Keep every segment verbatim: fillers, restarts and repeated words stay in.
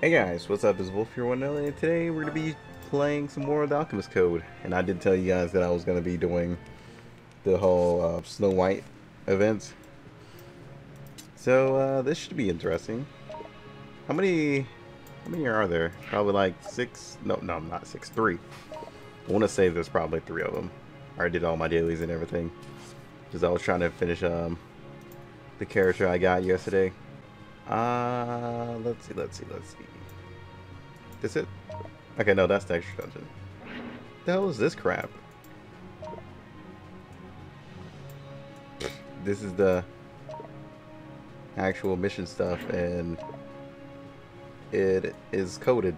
Hey guys, what's up? It's Wolf here, one and today we're going to be playing some more of The Alchemist Code. And I did tell you guys that I was going to be doing the whole uh, Snow White events. So uh, this should be interesting. How many how many are there? Probably like six, no, no, not six, three. I want to say there's probably three of them. I already did all my dailies and everything. Because I was trying to finish um, the character I got yesterday. Uh, let's see, let's see, let's see. Is it? Okay, no, that's the extra dungeon. What the hell is this crap? This is the actual mission stuff, and it is coded.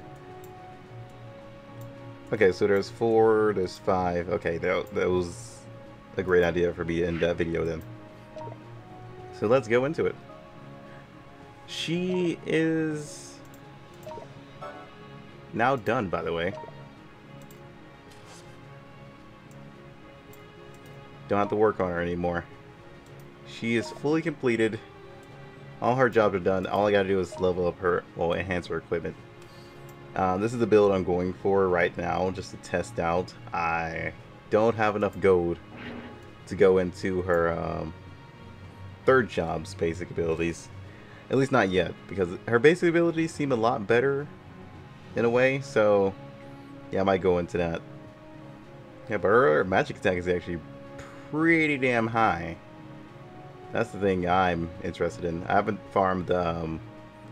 Okay, so there's four, there's five. Okay, that, that was a great idea for me to end that video then. So let's go into it. She is now done, by the way. Don't have to work on her anymore. She is fully completed. All her jobs are done. All I gotta do is level up her, well, enhance her equipment. Uh, this is the build I'm going for right now, just to test out. I don't have enough gold to go into her um, third job's basic abilities. At least not yet, because her basic abilities seem a lot better in a way, so yeah, I might go into that. Yeah, but her magic attack is actually pretty damn high. That's the thing I'm interested in. I haven't farmed um,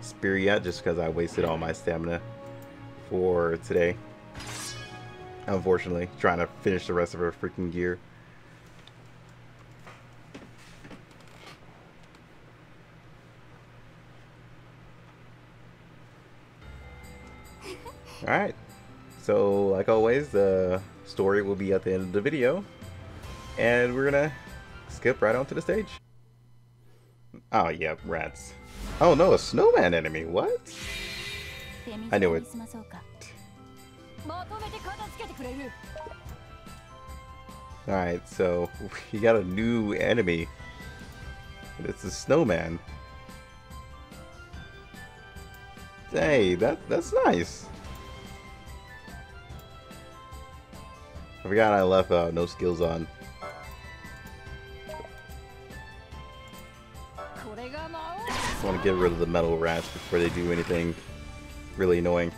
spear yet, just because I wasted all my stamina for today. Unfortunately, trying to finish the rest of her freaking gear. Alright, so like always, the story will be at the end of the video, and we're gonna skip right onto the stage. Oh yeah, rats. Oh no, a snowman enemy, what? I knew it. Alright, so we got a new enemy. It's a snowman. Hey, that that's nice. I forgot I left uh, no skills on. Just want to get rid of the metal rats before they do anything really annoying.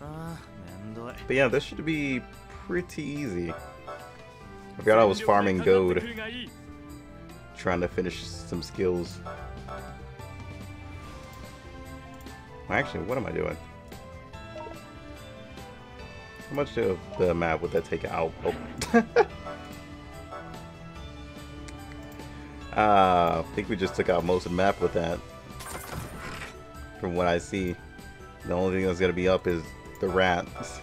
But yeah, this should be pretty easy. I forgot I was farming gold, trying to finish some skills. Actually, what am I doing? How much of the map would that take out? Oh. uh, I think we just took out most of the map with that. From what I see, the only thing that's going to be up is the rats.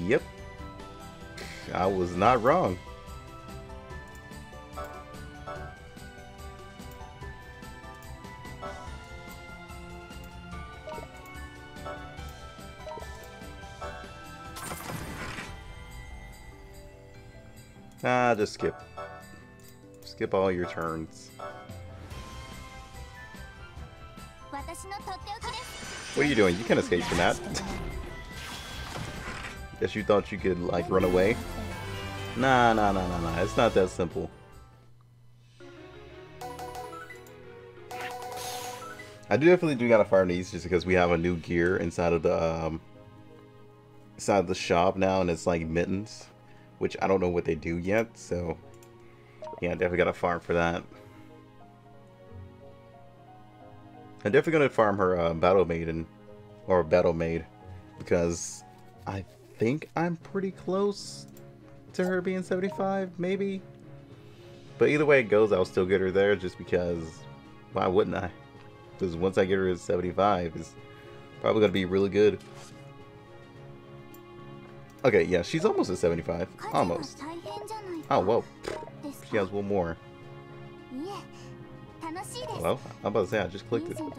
Yep. I was not wrong. Nah, just skip. Skip all your turns. What are you doing? You can't escape from that. Guess you thought you could, like, run away? Nah, nah, nah, nah, nah. It's not that simple. I do definitely do gotta farm these just because we have a new gear inside of the, um... inside of the shop now, and it's like mittens. Which I don't know what they do yet, so yeah, I definitely gotta farm for that. I'm definitely gonna farm her uh, battle maiden or battle maid because I think I'm pretty close to her being seventy-five, maybe. But either way it goes, I'll still get her there just because why wouldn't I? Because once I get her to seventy-five, it's probably gonna be really good. Okay, yeah, she's almost at seventy-five. Almost. Oh, whoa. She has one more. Hello? I'm about to say, I just clicked it. So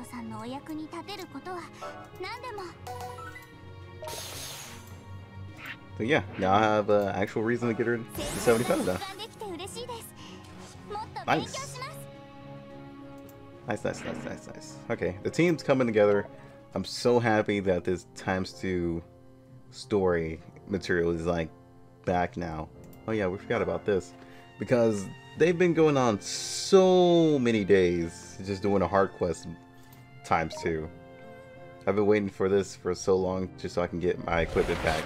yeah, now I have an uh, actual reason to get her to seventy-five now. Nice. Nice, nice, nice, nice, nice. Okay, the team's coming together. I'm so happy that this times two story material is like back now. Oh yeah, we forgot about this. Because they've been going on so many days just doing a hard quest times two. I've been waiting for this for so long just so I can get my equipment back.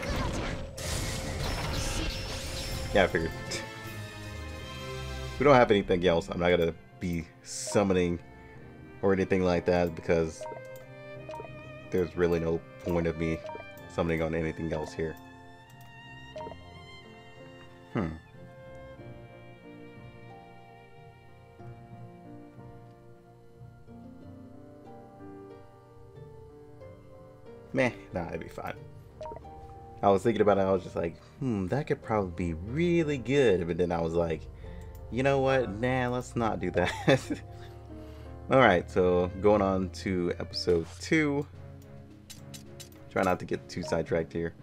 Yeah, I figured. We don't have anything else. I'm not gonna be summoning or anything like that because there's really no point of me summoning on anything else here. Hmm. Meh, nah, it'd be fine. I was thinking about it, I was just like, hmm, that could probably be really good, but then I was like, you know what, nah, let's not do that. Alright, so going on to episode two. Try not to get too sidetracked here.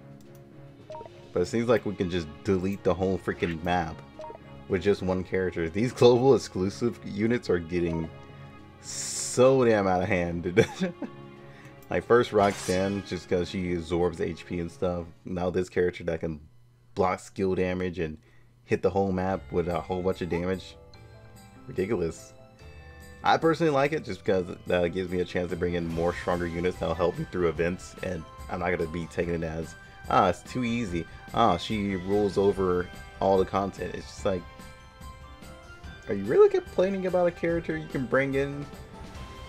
But it seems like we can just delete the whole freaking map with just one character. These global exclusive units are getting so damn out of hand. Like first Roxanne, just because she absorbs H P and stuff. Now this character that can block skill damage and hit the whole map with a whole bunch of damage. Ridiculous. I personally like it just because that gives me a chance to bring in more stronger units that'll help me through events. And I'm not going to be taking it as, ah, it's too easy. Ah, she rules over all the content. It's just like, are you really complaining about a character you can bring in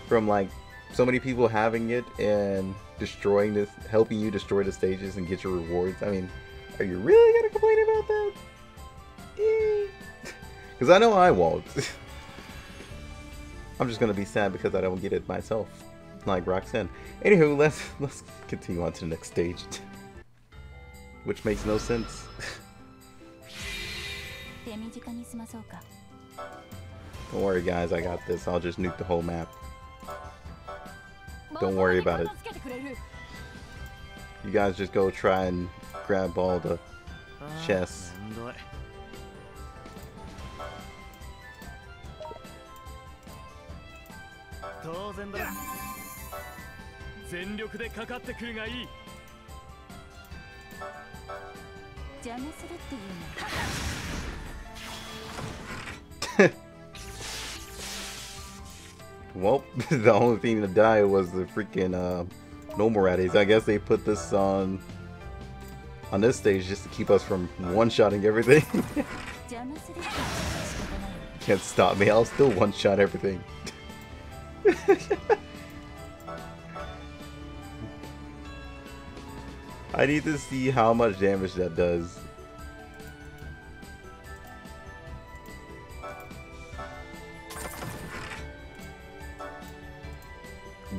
from like so many people having it and destroying this, helping you destroy the stages and get your rewards? I mean, are you really gonna complain about that? Because I know I won't. I'm just gonna be sad because I don't get it myself, like Roxanne. Anywho, let's let's continue on to the next stage, which makes no sense. Don't worry, guys. I got this. I'll just nuke the whole map. Don't worry about it. You guys just go try and grab all the chests. Well, the only thing to die was the freaking uh, Nomorades. I guess they put this on on this stage just to keep us from one-shotting everything. Can't stop me. I'll still one-shot everything. I need to see how much damage that does.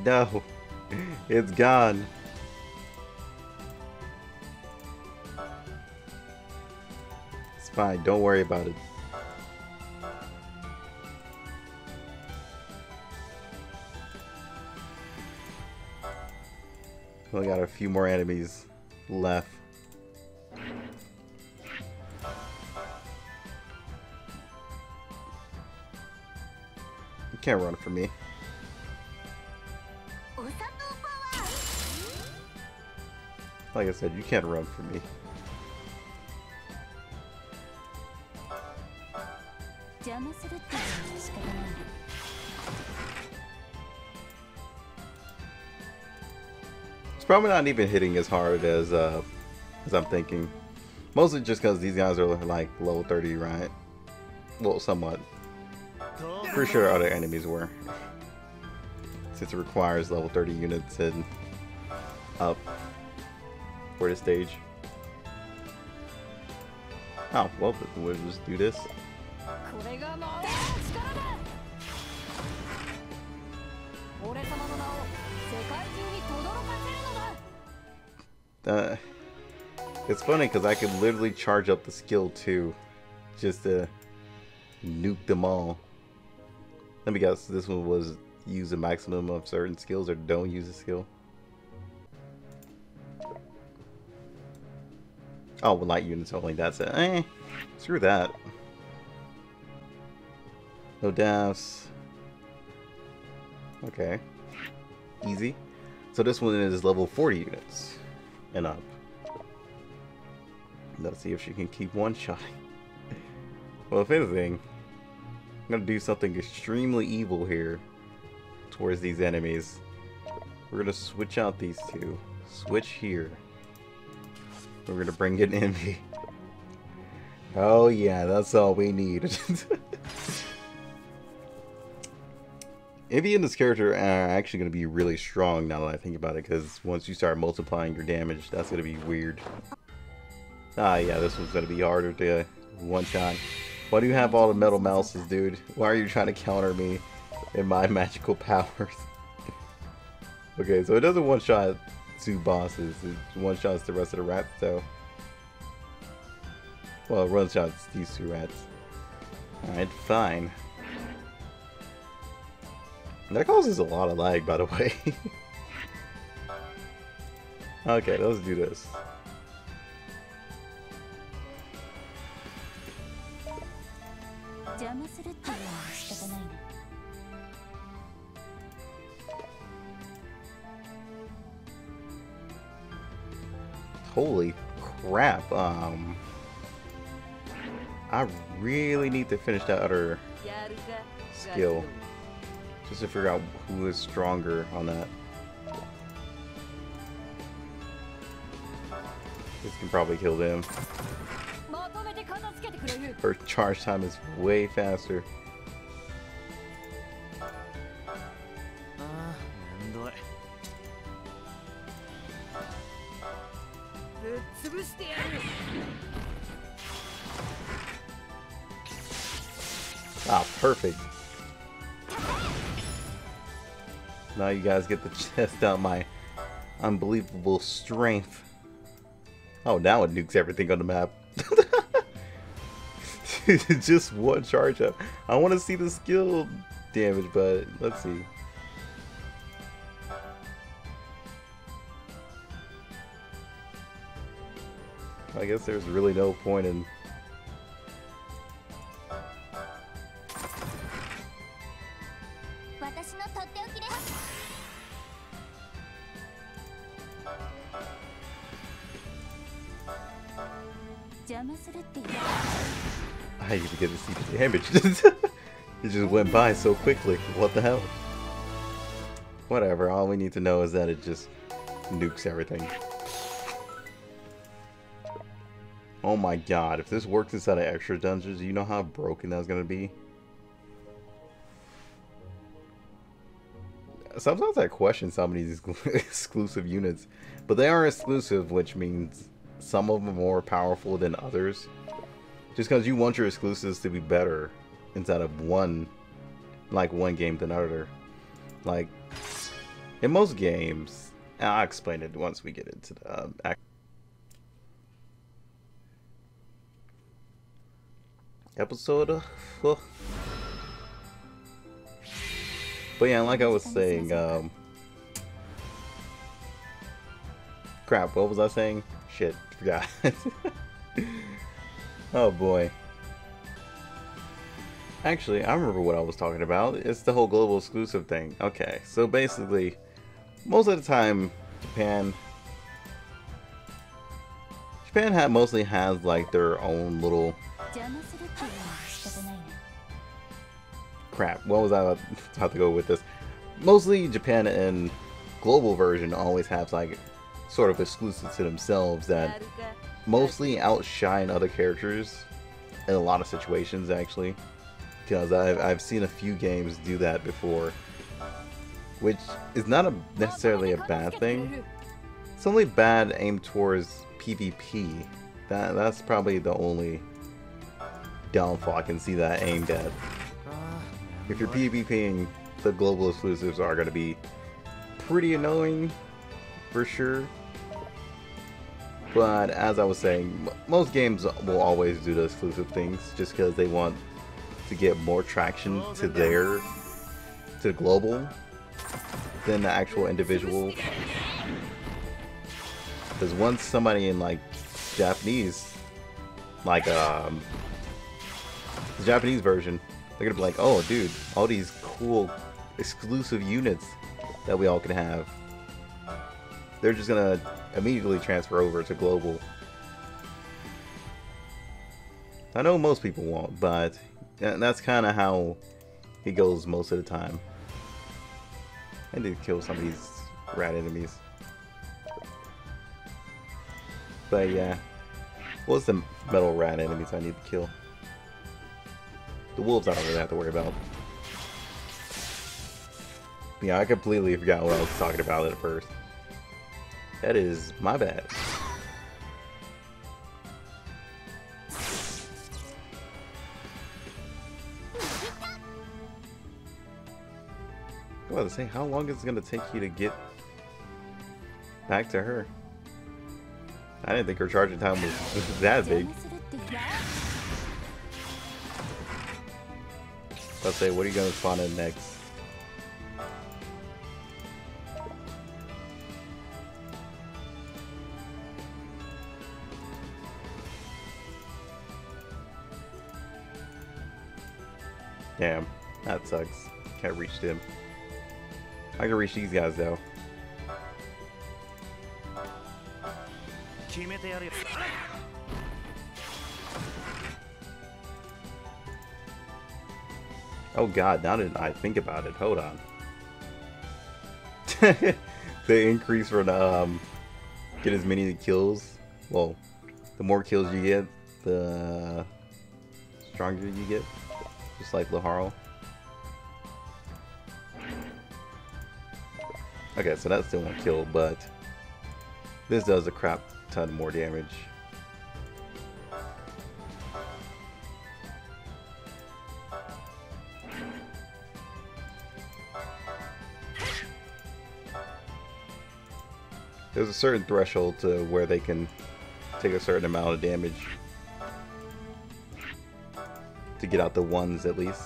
No, it's gone. It's fine, don't worry about it. We got a few more enemies left. You can't run from me. Like I said, you can't run from me. It's probably not even hitting as hard as uh, as I'm thinking. Mostly just because these guys are like level thirty, right? Well, somewhat. Pretty sure other enemies were. Since it requires level thirty units and up. For the stage. Oh, well, we'll just do this. Uh, it's funny because I can literally charge up the skill too, just to nuke them all. Let me guess, this one was use a maximum of certain skills or don't use a skill. Oh, with light units only, that's it. Eh, screw that. No deaths. Okay. Easy. So this one is level forty units and up. Let's see if she can keep one-shotting. Well, if anything, I'm gonna do something extremely evil here towards these enemies. We're gonna switch out these two. Switch here. We're gonna bring in Envy. Oh yeah, that's all we need. Envy and this character are actually gonna be really strong now that I think about it, because once you start multiplying your damage, that's gonna be weird. Ah yeah, this one's gonna be harder to one-shot. Why do you have all the metal mouses, dude? Why are you trying to counter me in my magical powers? Okay, so it doesn't one-shot two bosses. It one-shots the rest of the rats, though. Well, it one-shots these two rats. Alright, fine. That causes a lot of lag, by the way. Okay, let's do this. Holy crap, um... I really need to finish that other skill. Just to figure out who is stronger on that. This can probably kill them. Her charge time is way faster. Ah, perfect. Now you guys get to test out my unbelievable strength. Oh, now it nukes everything on the map. Just one charge up. I want to see the skill damage, but let's see. I guess there's really no point in... I didn't get to see the damage. It just went by so quickly. What the hell? Whatever, all we need to know is that it just nukes everything. Oh my god, if this works inside of extra dungeons, you know how broken that's gonna be? Sometimes I question some of these exclusive units, but they are exclusive, which means some of them are more powerful than others. Just because you want your exclusives to be better inside of one, like one game than another. Like, in most games, I'll explain it once we get into the um, act episode. Of, oh. But yeah, like I was saying, um, crap, what was I saying? Shit, forgot. Oh boy. Actually, I remember what I was talking about. It's the whole global exclusive thing. Okay, so basically, most of the time, Japan... Japan ha mostly has like their own little... Crap, what was I about to go with this? Mostly Japan and global version always have like sort of exclusive to themselves that mostly outshine other characters in a lot of situations, actually, because I've, I've seen a few games do that before, which is not a, necessarily a bad thing. It's only bad aimed towards PvP. That that's probably the only downfall I can see that aimed at. If you're PvPing, the global exclusives are going to be pretty annoying for sure. But as I was saying, most games will always do the exclusive things just because they want to get more traction to their to global than the actual individual. Because once somebody in like Japanese, like um, the Japanese version, they're gonna be like, "Oh, dude, all these cool exclusive units that we all can have. They're just gonna immediately transfer over to global. I know most people won't, but that's kind of how he goes most of the time. I need to kill some of these rat enemies. But yeah, what's the metal rat enemies I need to kill? The wolves I don't really have to worry about. Yeah, I completely forgot what I was talking about at first. That is my bad. I was about to say, how long is it going to take you to get back to her? I didn't think her charging time was that big. I'll say, what are you going to spawn in next? Damn, that sucks. Can't reach them. I can reach these guys though. Oh god, now that I think about it, hold on. The increase from um, get as many kills. Well, the more kills you get, the stronger you get. Just like Laharl. Okay, so that still won't kill, but this does a crap ton more damage. There's a certain threshold to where they can take a certain amount of damage. To get out the ones at least.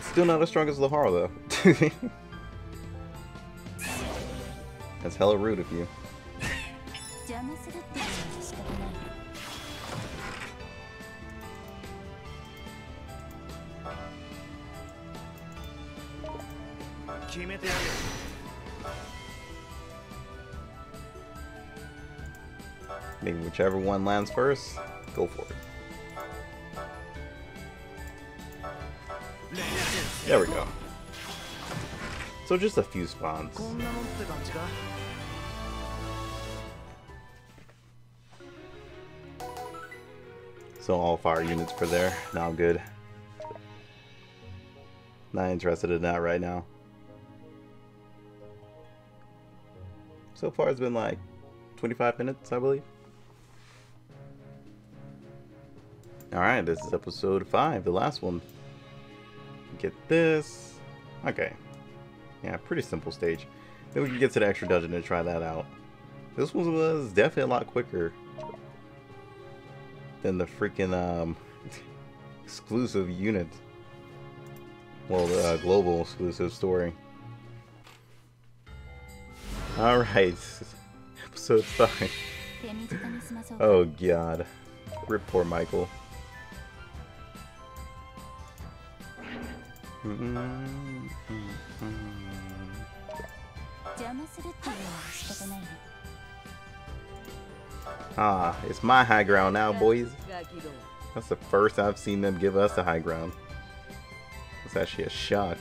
Still not as strong as Laharl though. That's hella rude of you. Maybe whichever one lands first, go for it. There we go. So just a few spawns. So all fire units for there. Now I'm good. Not interested in that right now. So far it's been like twenty-five minutes, I believe. Alright, this is episode five, the last one. Get this. Okay. Yeah, pretty simple stage. Then we can get to the extra dungeon and try that out. This one was definitely a lot quicker than the freaking um, exclusive unit. Well, the uh, global exclusive story. Alright. Episode five. Oh, God. Rip poor Michael. Mm-hmm. Ah, it's my high ground now, boys. That's the first I've seen them give us the high ground. It's actually a shock.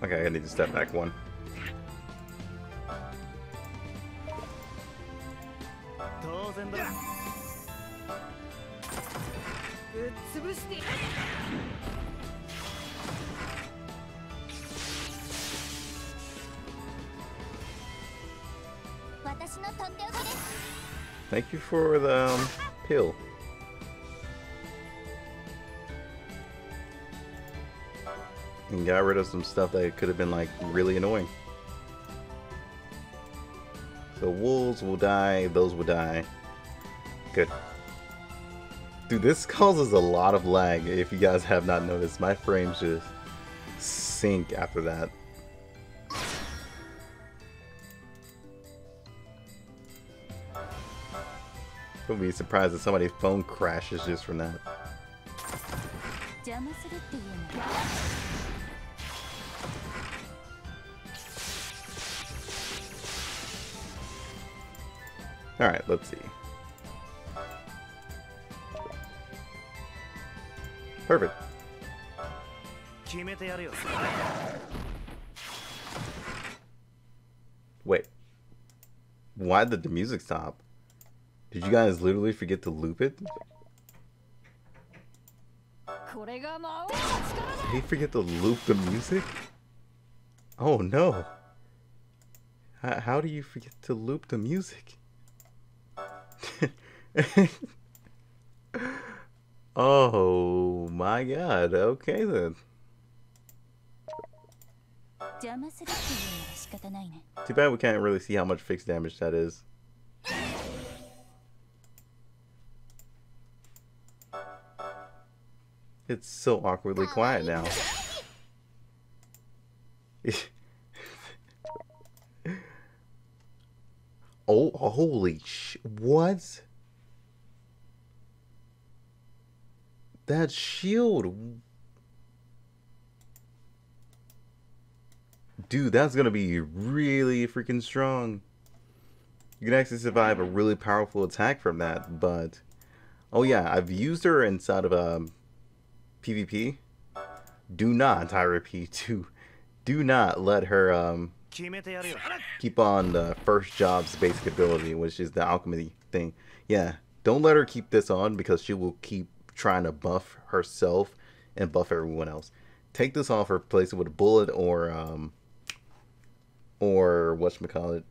Okay, I need to step back one. Thank you for the um, pill. And got rid of some stuff that could have been like really annoying. So wolves will die, those will die. Good. Dude, this causes a lot of lag if you guys have not noticed. My frames just sink after that. Wouldn't be surprised if somebody's phone crashes just from that. Alright, let's see. Perfect. Wait. Why did the music stop? Did you guys literally forget to loop it? Did he forget to loop the music? Oh no. H- how do you forget to loop the music? Oh my god, okay then. Too bad we can't really see how much fixed damage that is. It's so awkwardly quiet now. Oh, holy sh... What? That shield... Dude, that's gonna be really freaking strong. You can actually survive a really powerful attack from that, but... Oh yeah, I've used her inside of a... Um, PvP. Do not, I repeat, to do not let her um keep on the first job's basic ability, which is the alchemy thing. Yeah, don't let her keep this on because she will keep trying to buff herself and buff everyone else. Take this off, replace it with a bullet or um or whatchamacallit,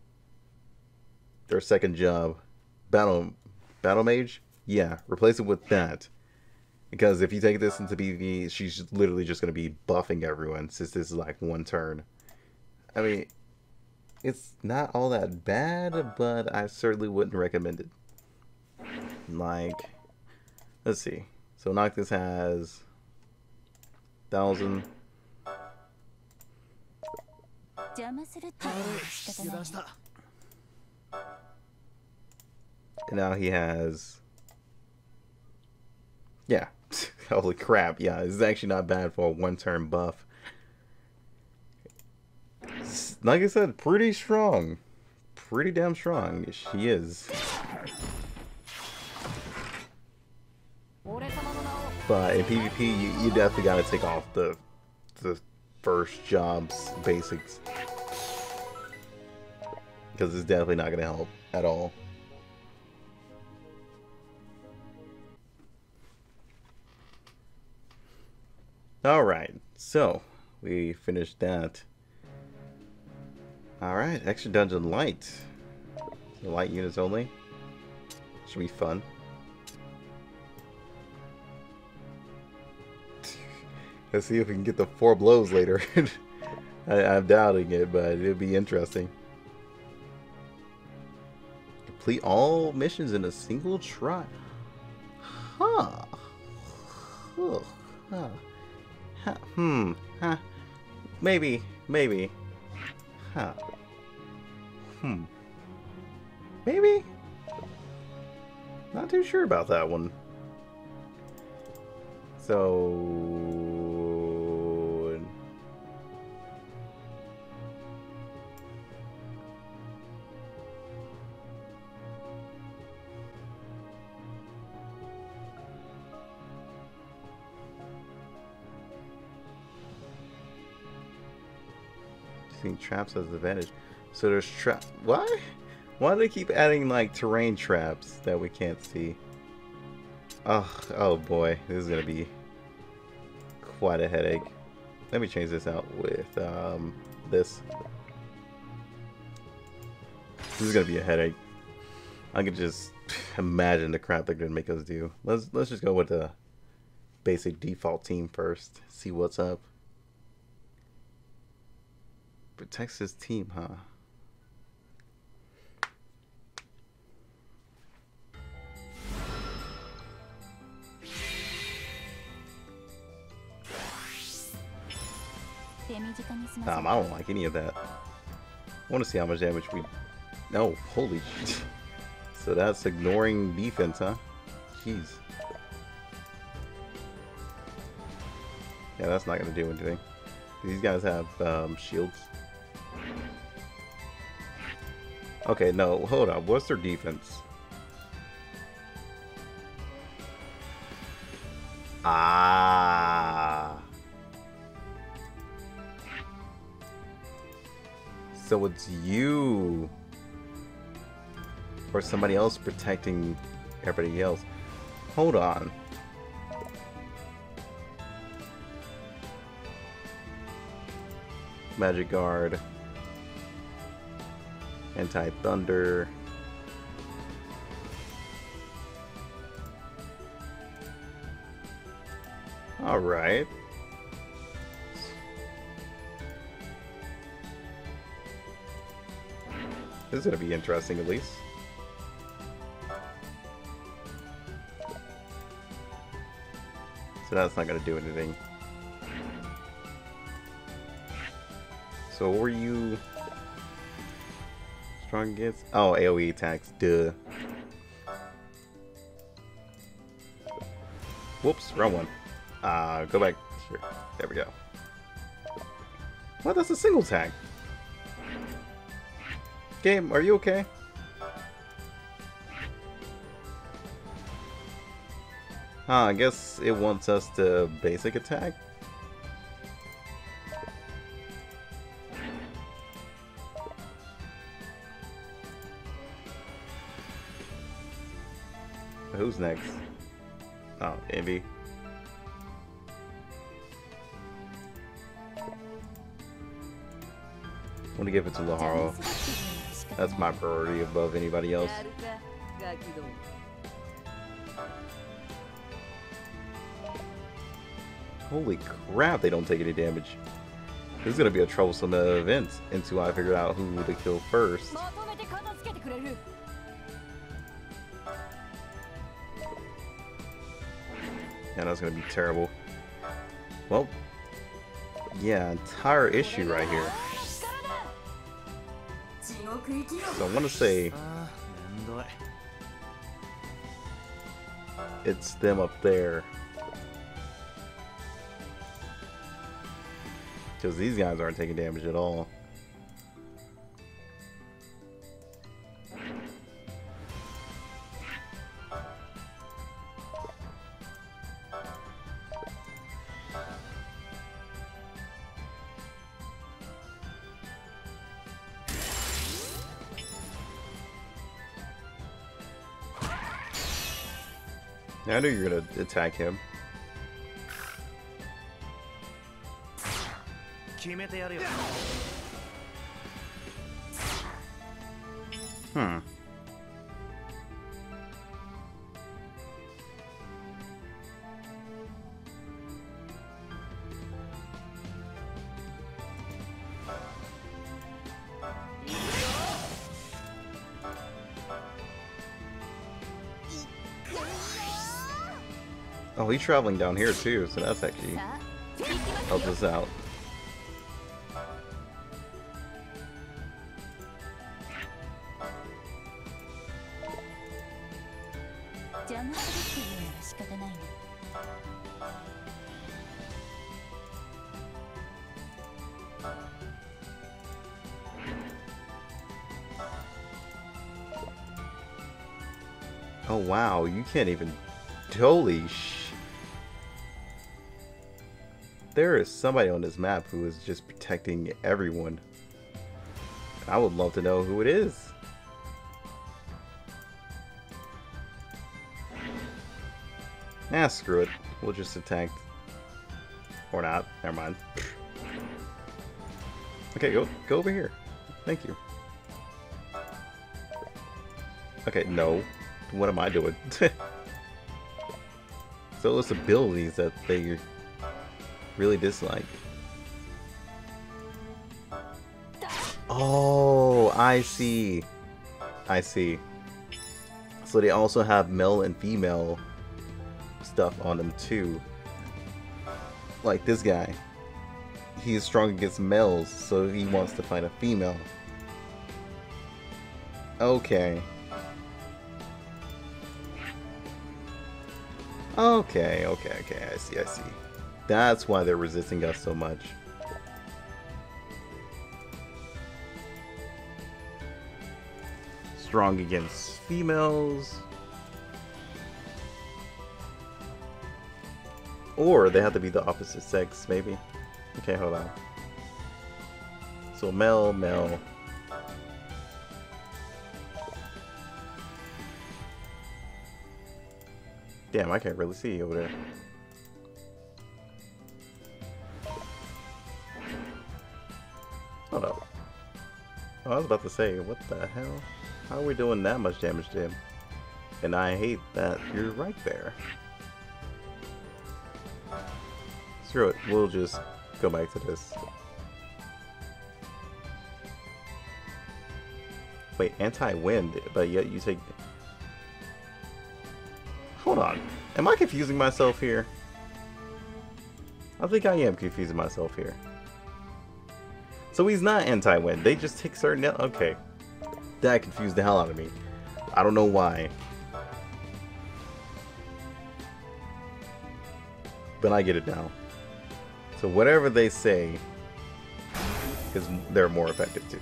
their second job, battle battle mage. Yeah, replace it with that. Because if you take this into PvP, she's literally just going to be buffing everyone since this is like one turn. I mean, it's not all that bad, but I certainly wouldn't recommend it. Like, let's see. So Noctis has one thousand. And now he has... Yeah. Holy crap, yeah, this is actually not bad for a one-turn buff. Like I said, pretty strong. Pretty damn strong. She is. But in PvP, you, you definitely gotta take off the, the first job's basics. Because it's definitely not gonna help at all. Alright, so we finished that. Alright, extra dungeon light. Light units only. Should be fun. Let's see if we can get the four blows later. I, I'm doubting it, but it'll be interesting. Complete all missions in a single try. Huh. Huh. Huh. Hmm. Huh. Maybe. Maybe. Huh. Hmm. Maybe? Not too sure about that one. So... traps as advantage. So there's trap. Why? Why do they keep adding like terrain traps that we can't see? Oh, oh boy, this is gonna be quite a headache. Let me change this out with um, this. This is gonna be a headache. I can just imagine the crap they're gonna make us do. Let's let's just go with the basic default team first. See what's up. Protects his team, huh? Um, I don't like any of that. I want to see how much damage we... No, holy... So that's ignoring defense, huh? Jeez. Yeah, that's not going to do anything. These guys have um, shields. Okay, no, hold on. What's their defense? Ah. So it's you or somebody else protecting everybody else. Hold on. Magic Guard. Anti-Thunder. Alright. This is going to be interesting at least. So that's not going to do anything. So were you strong against? Oh, AoE attacks, duh. Whoops, wrong one. Uh, go back here. There we go. Well, that's a single tag. Game, are you okay? Huh, I guess it wants us to basic attack. Who's next? Oh, Envy. I'm gonna give it to Laharl. That's my priority above anybody else. Holy crap, they don't take any damage. This is gonna be a troublesome event until I figured out who to kill first. Yeah, that's gonna be terrible. Well, yeah, entire issue right here. So I want to say it's them up there, because these guys aren't taking damage at all. I knew you were gonna attack him. Hmm. Oh, he's traveling down here too, so that's actually helps us out. Oh wow, you can't even. Holy shit. There is somebody on this map who is just protecting everyone. I would love to know who it is. Nah, screw it. We'll just attack. Or not. Never mind. Okay, go go over here. Thank you. Okay, no. What am I doing? So it's abilities that they... really dislike. Oh, I see. I see. So they also have male and female stuff on them too. Like this guy. he is strong against males, so he wants to find a female. Okay. Okay, okay, okay, I see, I see. That's why they're resisting us so much. Strong against females. Or they have to be the opposite sex, maybe. Okay, hold on. So male, male. Damn, I can't really see over there. Hold up. Oh, I was about to say, what the hell? How are we doing that much damage to him? And I hate that you're right there. Screw it, we'll just go back to this. Wait, anti-wind, but yet you take... Hold on, am I confusing myself here? I think I am confusing myself here. So he's not anti-wind, they just take certain... Okay, that confused the hell out of me. I don't know why. But I get it now. So whatever they say, because they're more effective too.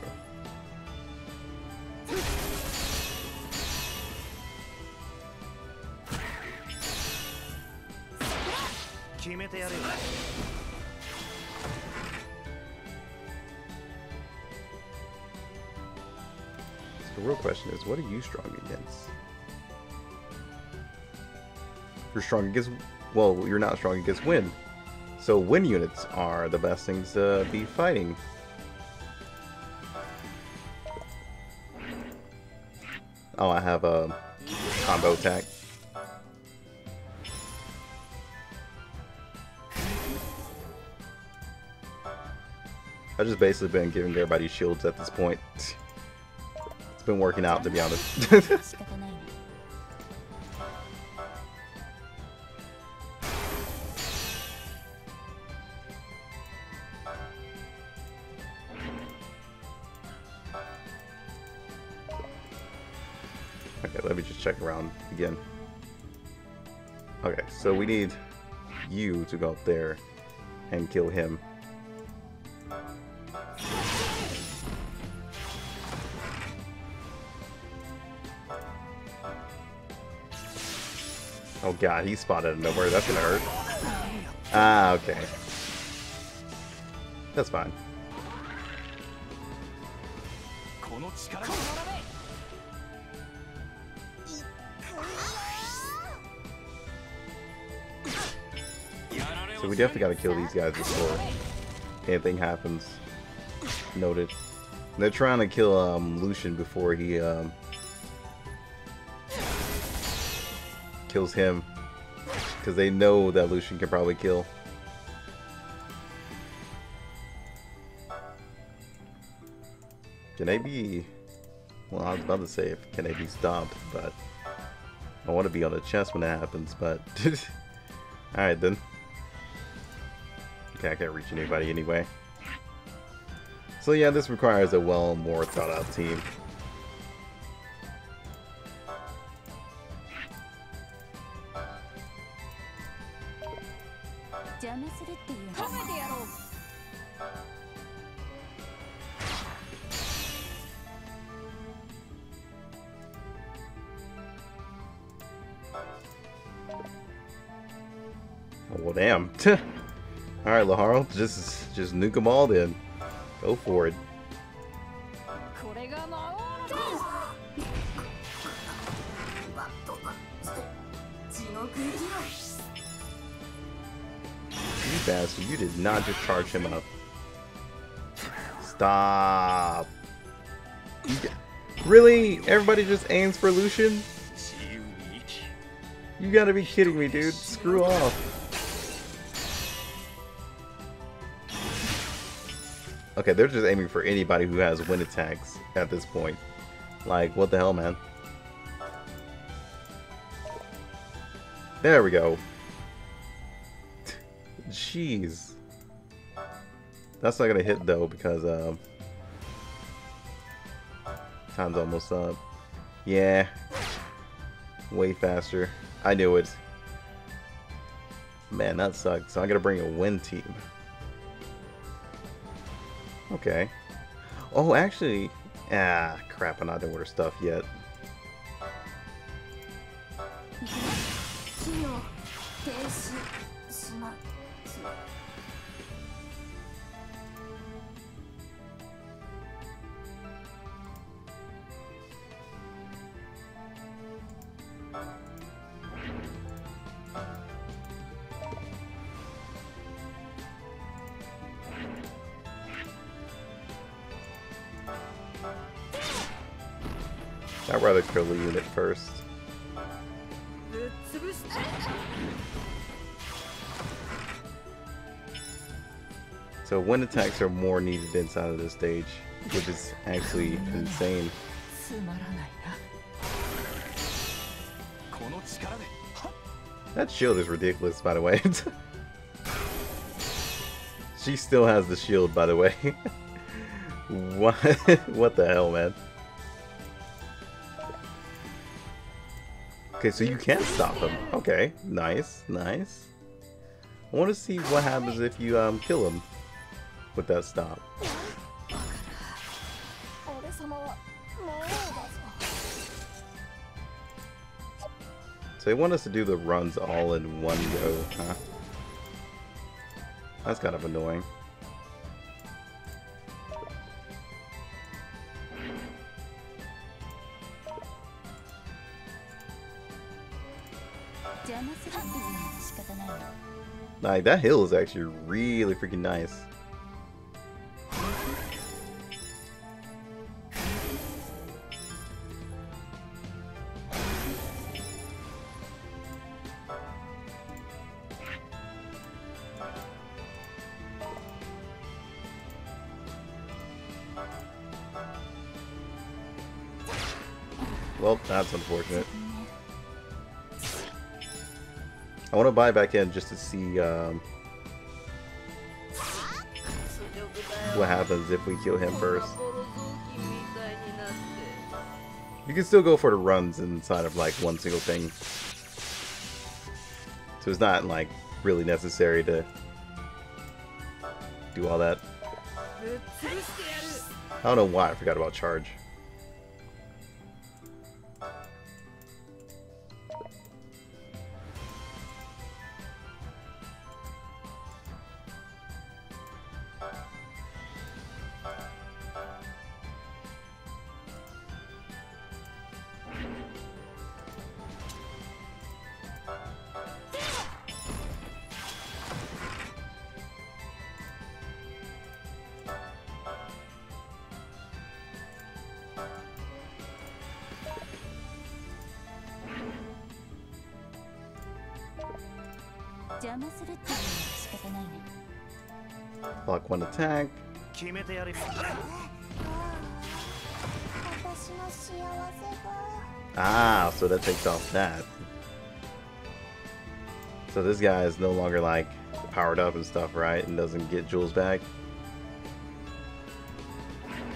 So the real question is, what are you strong against? You're strong against, well, you're not strong against wind. So wind units are the best things to be fighting. Oh, I have a combo attack. I've just basically been giving everybody shields at this point. It's been working out, to be honest. Okay, let me just check around again. Okay, so we need you to go up there and kill him. Oh god, he spotted out of nowhere. That's gonna hurt. Ah, okay. That's fine. So we definitely gotta kill these guys before anything happens. Noted. They're trying to kill um, Lucian before he... Um, kills him, because they know that Lucian can probably kill. Can they be... Well, I was about to say, if can they be stopped, but... I want to be on the chest when that happens, but... Alright then. Okay, I can't reach anybody anyway. So yeah, this requires a well more thought out team. Well, damn. All right, Laharl, just just nuke them all then. Go for it. You bastard! You did not just charge him up. Stop. Really? Everybody just aims for Lucian? You gotta be kidding me, dude! Screw off. Okay, they're just aiming for anybody who has wind attacks at this point. Like, what the hell, man? There we go. Jeez. That's not gonna hit though because um, time's almost up. Yeah, way faster. I knew it. Man, that sucks. So I gotta bring a win team. Okay. Oh, actually, ah, crap! I'm not doing order stuff yet. I'd rather kill the unit first. So wind attacks are more needed inside of this stage, which is actually insane. That shield is ridiculous, by the way. She still has the shield, by the way. What? What the hell, man? Okay, so you can stop him. Okay, nice, nice. I want to see what happens if you um, kill him with that stop. So they want us to do the runs all in one go, huh? That's kind of annoying. Like, that hill is actually really freaking nice. Well, that's unfortunate. I want to buy back in just to see um, what happens if we kill him first. You can still go for the runs inside of like one single thing. So it's not like really necessary to do all that. I don't know why I forgot about charge. Block one attack. Ah, so that takes off that. So this guy is no longer like powered up and stuff, right? And doesn't get jewels back.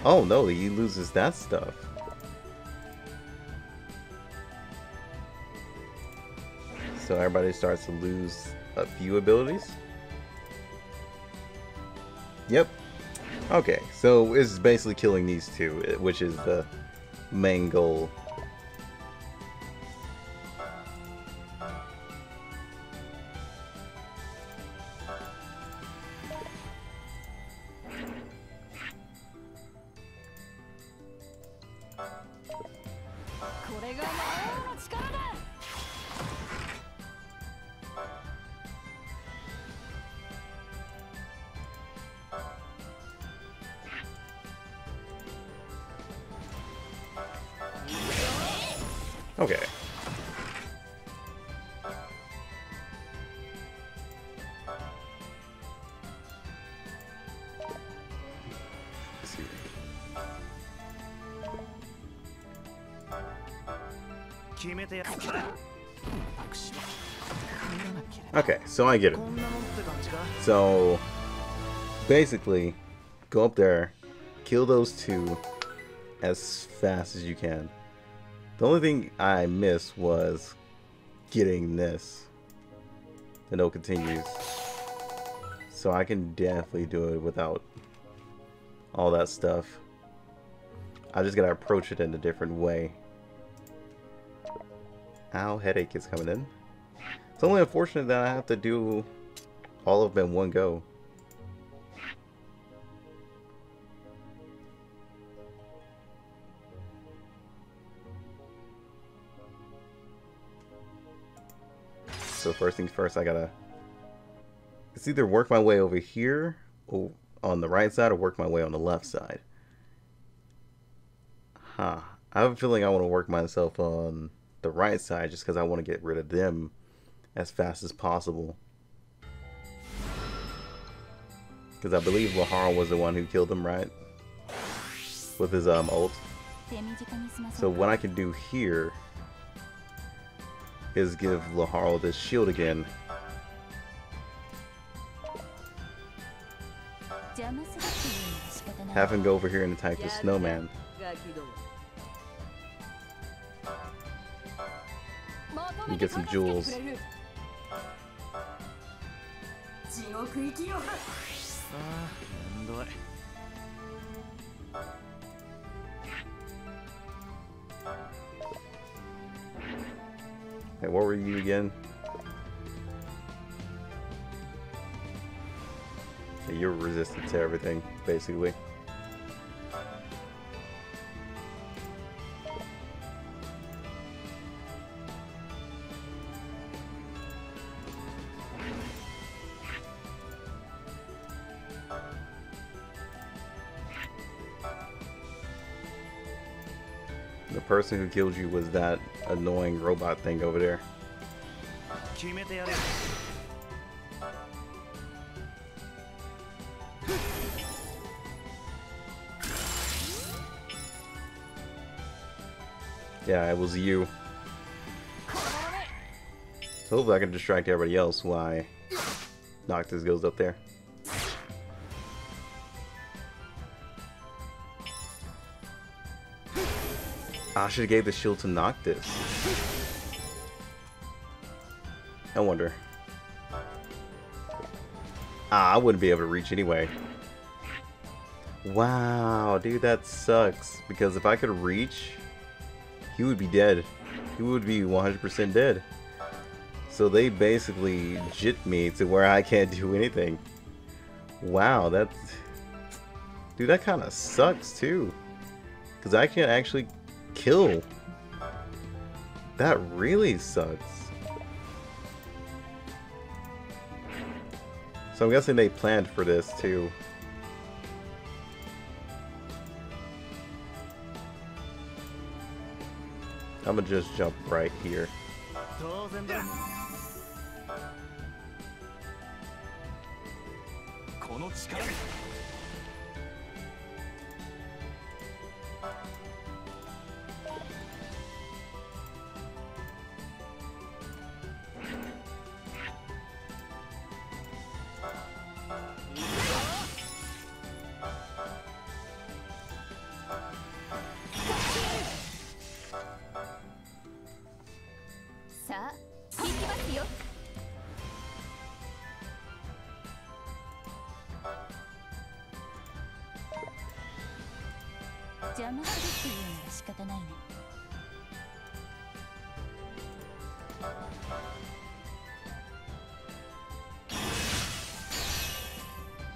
Oh no, he loses that stuff. So everybody starts to lose a few abilities. Yep. Okay, so it's basically killing these two, which is the main goal. Okay. Let's see. Okay, so I get it. So basically go up there, kill those two as fast as you can. The only thing I missed was getting this. The note continues. So I can definitely do it without all that stuff. I just gotta approach it in a different way. Ow, headache is coming in. It's only unfortunate that I have to do all of them in one go. So first things first, I gotta... It's either work my way over here or on the right side, or work my way on the left side. Huh. I have a feeling I want to work myself on the right side just because I want to get rid of them as fast as possible. Because I believe Laharl was the one who killed them, right? With his um, ult. So what I can do here is give Laharl this shield again. Have him go over here and attack the snowman. And get some jewels. Hey, what were you again? Hey, you're resistant to everything, basically. The person who killed you was that annoying robot thing over there. Yeah, it was you. Hopefully I can distract everybody else while Noctis goes up there. I should have gave the shield to Noctis. I wonder. Ah, I wouldn't be able to reach anyway. Wow, dude, that sucks. Because if I could reach, he would be dead. He would be one hundred percent dead. So they basically jit me to where I can't do anything. Wow, that's... Dude, that kind of sucks, too. Because I can't actually... kill. That really sucks. So I'm guessing they planned for this too. I'm gonna just jump right here.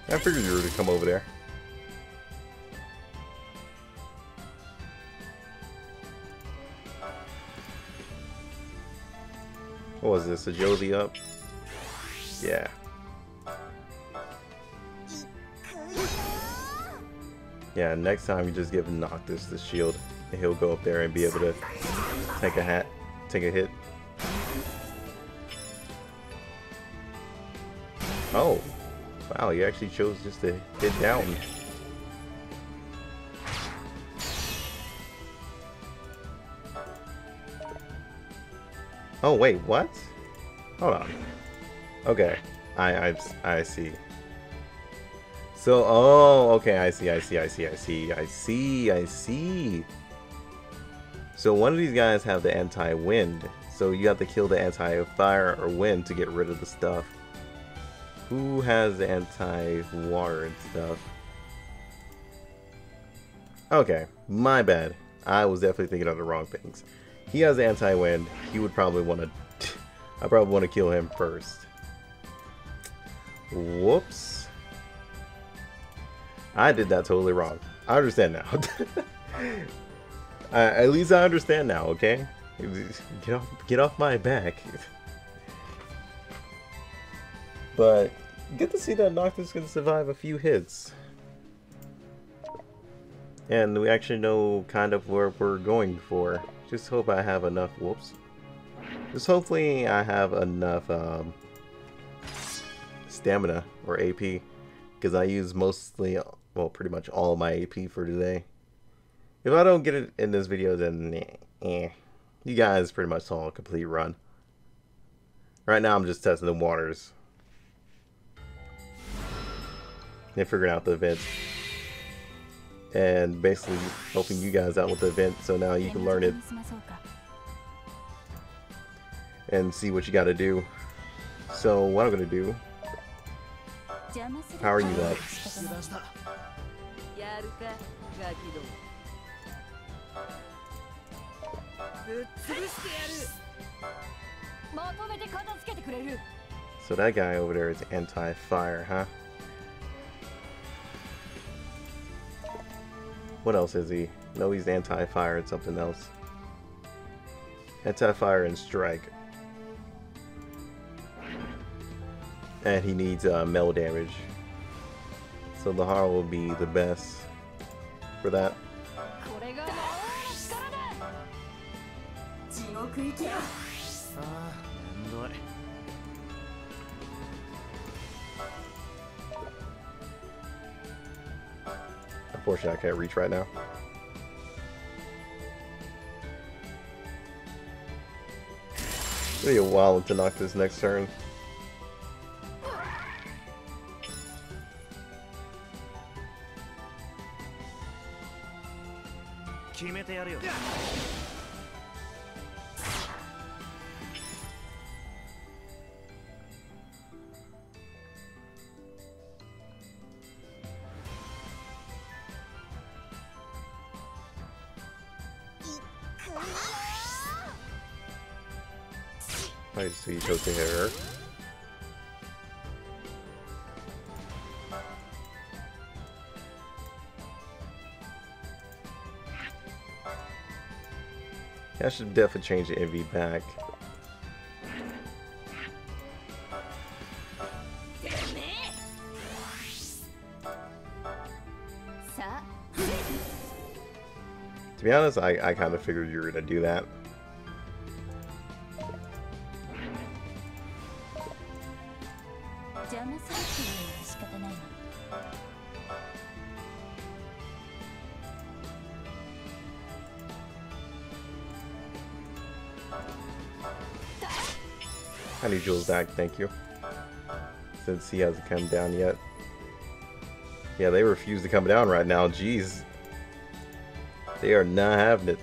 I figured you were to come over there. What was this? Agility up? Yeah. Yeah, next time you just give Noctis the shield and he'll go up there and be able to take a hat, take a hit. Oh. Wow, you actually chose just to hit down. Oh wait, what? Hold on. Okay, I I I see. So, oh, okay, I see, I see, I see, I see, I see, I see. So one of these guys have the anti-wind, so you have to kill the anti-fire or wind to get rid of the stuff. Who has the anti-water and stuff? Okay, my bad. I was definitely thinking of the wrong things. He has anti-wind. He would probably want to... I probably want to kill him first. Whoops. I did that totally wrong. I understand now. uh, at least I understand now, okay? Get off, get off my back. But good to see that Noctis can survive a few hits. And we actually know kind of where we're going for. Just hope I have enough. Whoops. Just hopefully I have enough um, stamina or A P. Because I use mostly, well, pretty much all my A P for today. If I don't get it in this video, then eh. You guys pretty much saw a complete run. Right now I'm just testing the waters. And figuring out the events. And basically helping you guys out with the event, so now you can learn it and see what you gotta do. So what I'm gonna do, power you up. So that guy over there is anti-fire, huh? What else is he? No, he's anti-fire and something else. Anti-fire and strike. And he needs uh, melee damage. So Laharl will be the best for that. Unfortunately, I can't reach right now. It'll be a while to knock this next turn. I see you chose to hit her. I should definitely change the Envy back. To be honest, I, I kind of figured you were going to do that. I need Jules back, thank you. Since he hasn't come down yet. Yeah, they refuse to come down right now, jeez. They are not having it.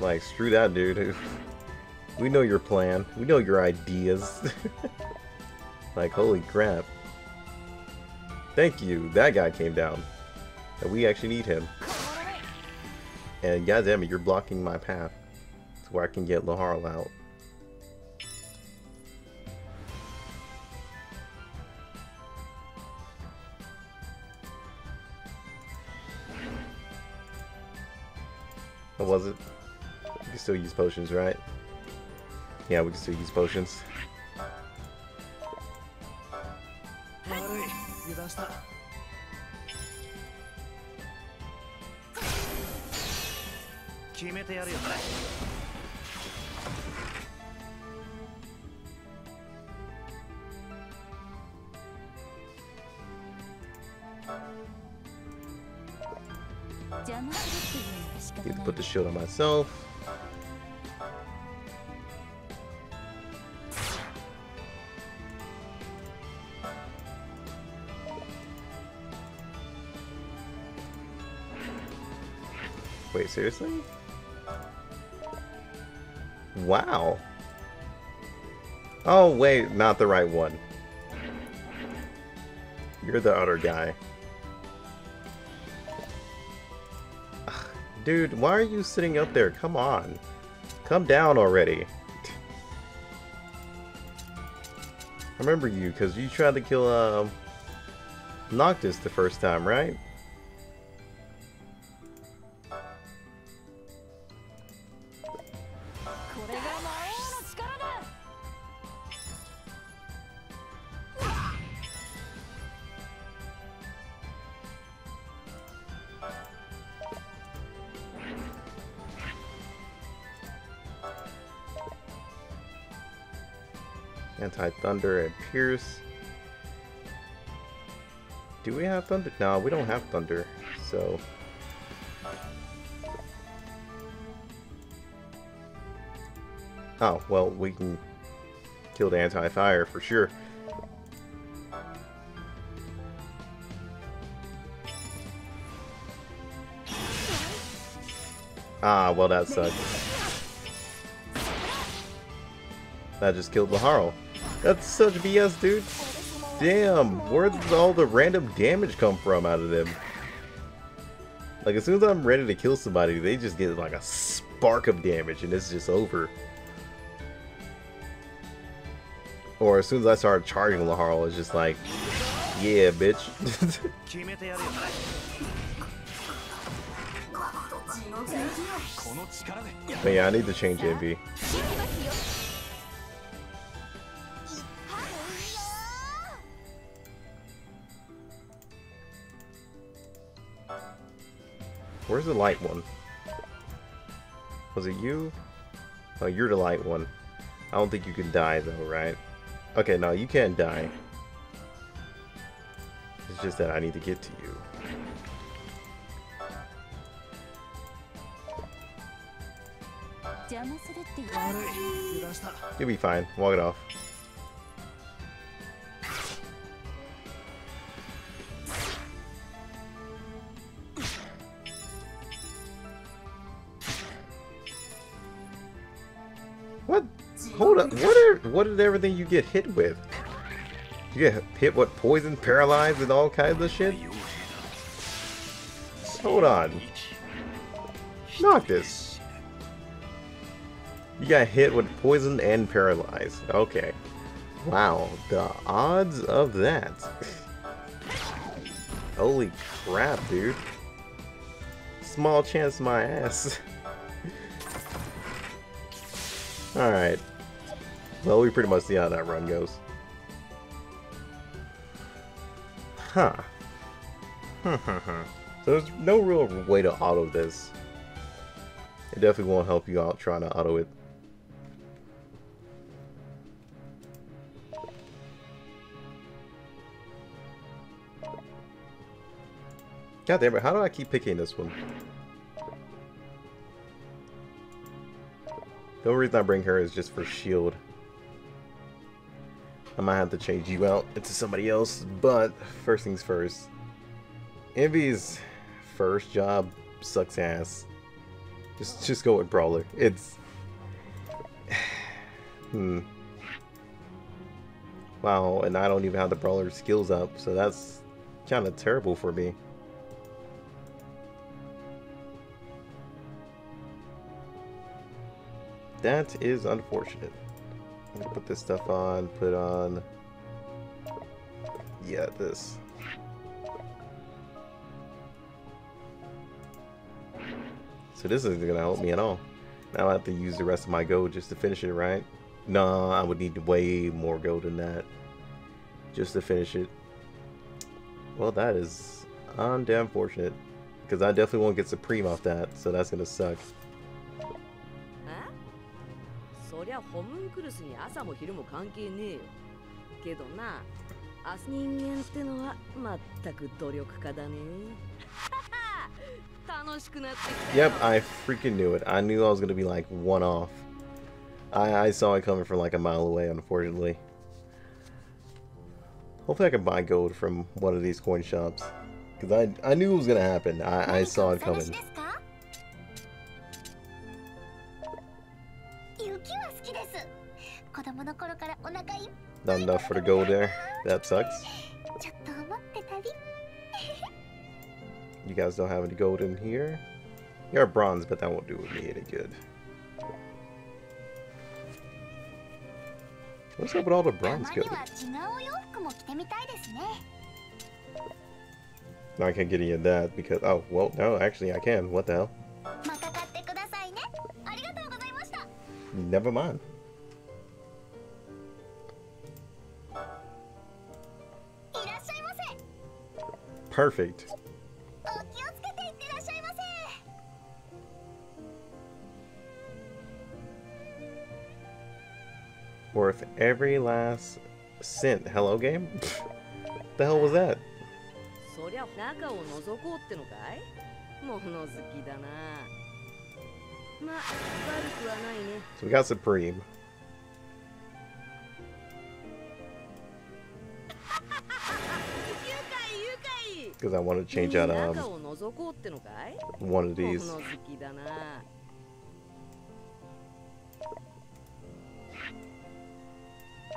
Like, screw that, dude. We know your plan. We know your ideas. Like, holy crap. Thank you, that guy came down. And we actually need him. And goddamn it, you're blocking my path. To where I can get Laharl out. Was it? We can still use potions, right? Yeah, we can still use potions. Need to put the shield on myself. Wait, seriously? Wow. Oh, wait, not the right one. You're the other guy. Ugh, dude, why are you sitting up there? Come on. Come down already. I remember you, because you tried to kill uh, Noctis the first time, right? Thunder and Pierce. Do we have Thunder? No, we don't have Thunder. So oh, well, we can kill the anti-fire for sure. Ah, well, that sucked. That just killed Laharl. That's such B S, dude. Damn, where does all the random damage come from out of them? Like, as soon as I'm ready to kill somebody, they just get like a spark of damage and it's just over. Or as soon as I start charging Laharl, it's just like, yeah, bitch. But yeah, I need to change Envy. Where's the light one? Was it you? Oh, you're the light one. I don't think you can die though, right? Okay, no, you can't die. It's just that I need to get to you. You'll be fine. Walk it off. Hold up, what are what is everything you get hit with? You get hit with poison, paralyzed, and all kinds of shit? Hold on. Noctis. You got hit with poison and paralyzed. Okay. Wow, the odds of that. Holy crap, dude. Small chance my ass. Alright. Well, we pretty much see how that run goes. Huh. So there's no real way to auto this. It definitely won't help you out trying to auto it. God damn it, how do I keep picking this one? The only reason I bring her is just for shield. I might have to change you out into somebody else, but first things first. Envy's first job sucks ass. Just just go with Brawler. It's hmm. Wow, and I don't even have the Brawler skills up, so that's kind of terrible for me. That is unfortunate. I'm gonna put this stuff on, put it on. Yeah, this. So this isn't gonna help me at all. Now I have to use the rest of my gold just to finish it, right? No, I would need way more gold than that just to finish it. Well, that is damn fortunate, because I definitely won't get Supreme off that, so that's gonna suck. Yep, I freaking knew it. I knew I was gonna be like one off. I, I saw it coming from like a mile away, unfortunately. Hopefully I can buy gold from one of these coin shops, because I, I knew it was gonna happen. I, I saw it coming. Not enough for the gold there. That sucks. You guys don't have any gold in here. You're bronze, but that won't do me any good. What's up with all the bronze gold? No, I can't get any of that because... Oh, well, no, actually I can. What the hell? Never mind. Perfect. Worth every last cent. Hello, game? What the hell was that? So we got Supreme. Because I want to change out um, one of these.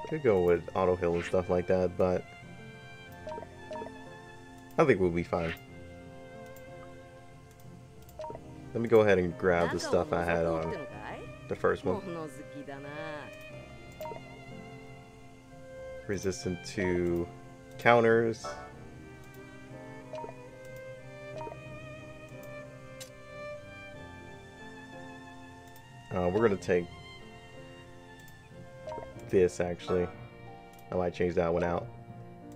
Could go with auto heal and stuff like that, but I think we'll be fine. Let me go ahead and grab the stuff I had on the first one. Resistant to counters. Uh, we're gonna take this actually. I might change that one out.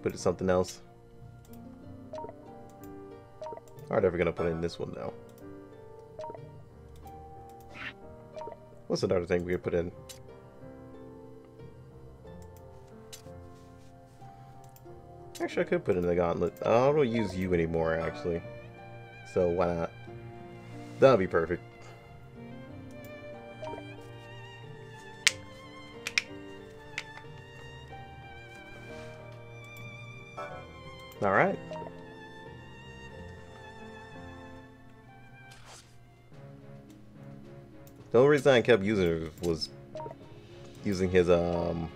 Put it something else. Alright, we're gonna put in this one now. What's another thing we could put in? Actually, I could put in the gauntlet. I don't use you anymore, actually. So, why not? That'll be perfect. Alright. The only reason I kept using it was using his um,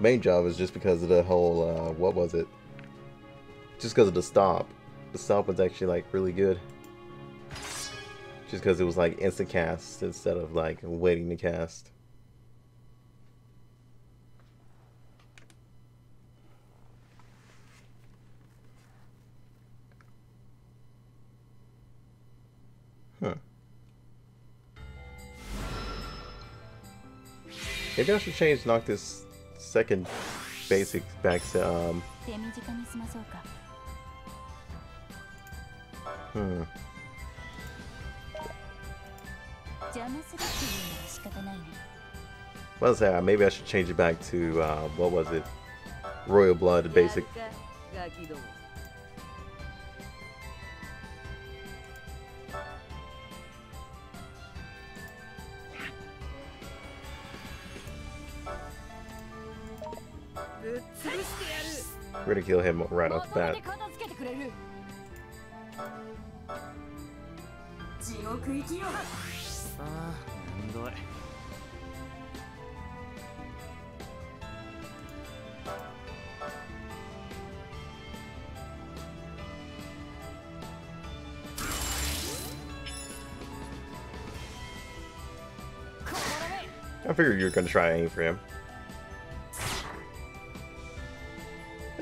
main job is just because of the whole, uh, what was it? Just because of the stop. The stop was actually like really good. Just because it was like instant cast instead of like waiting to cast. Maybe I should change Noctis' second basic back to, um... Hmm. Well, say, maybe I should change it back to, uh, what was it? Royal Blood basic. We're gonna kill him right off the bat. I figured you were gonna try aim for him.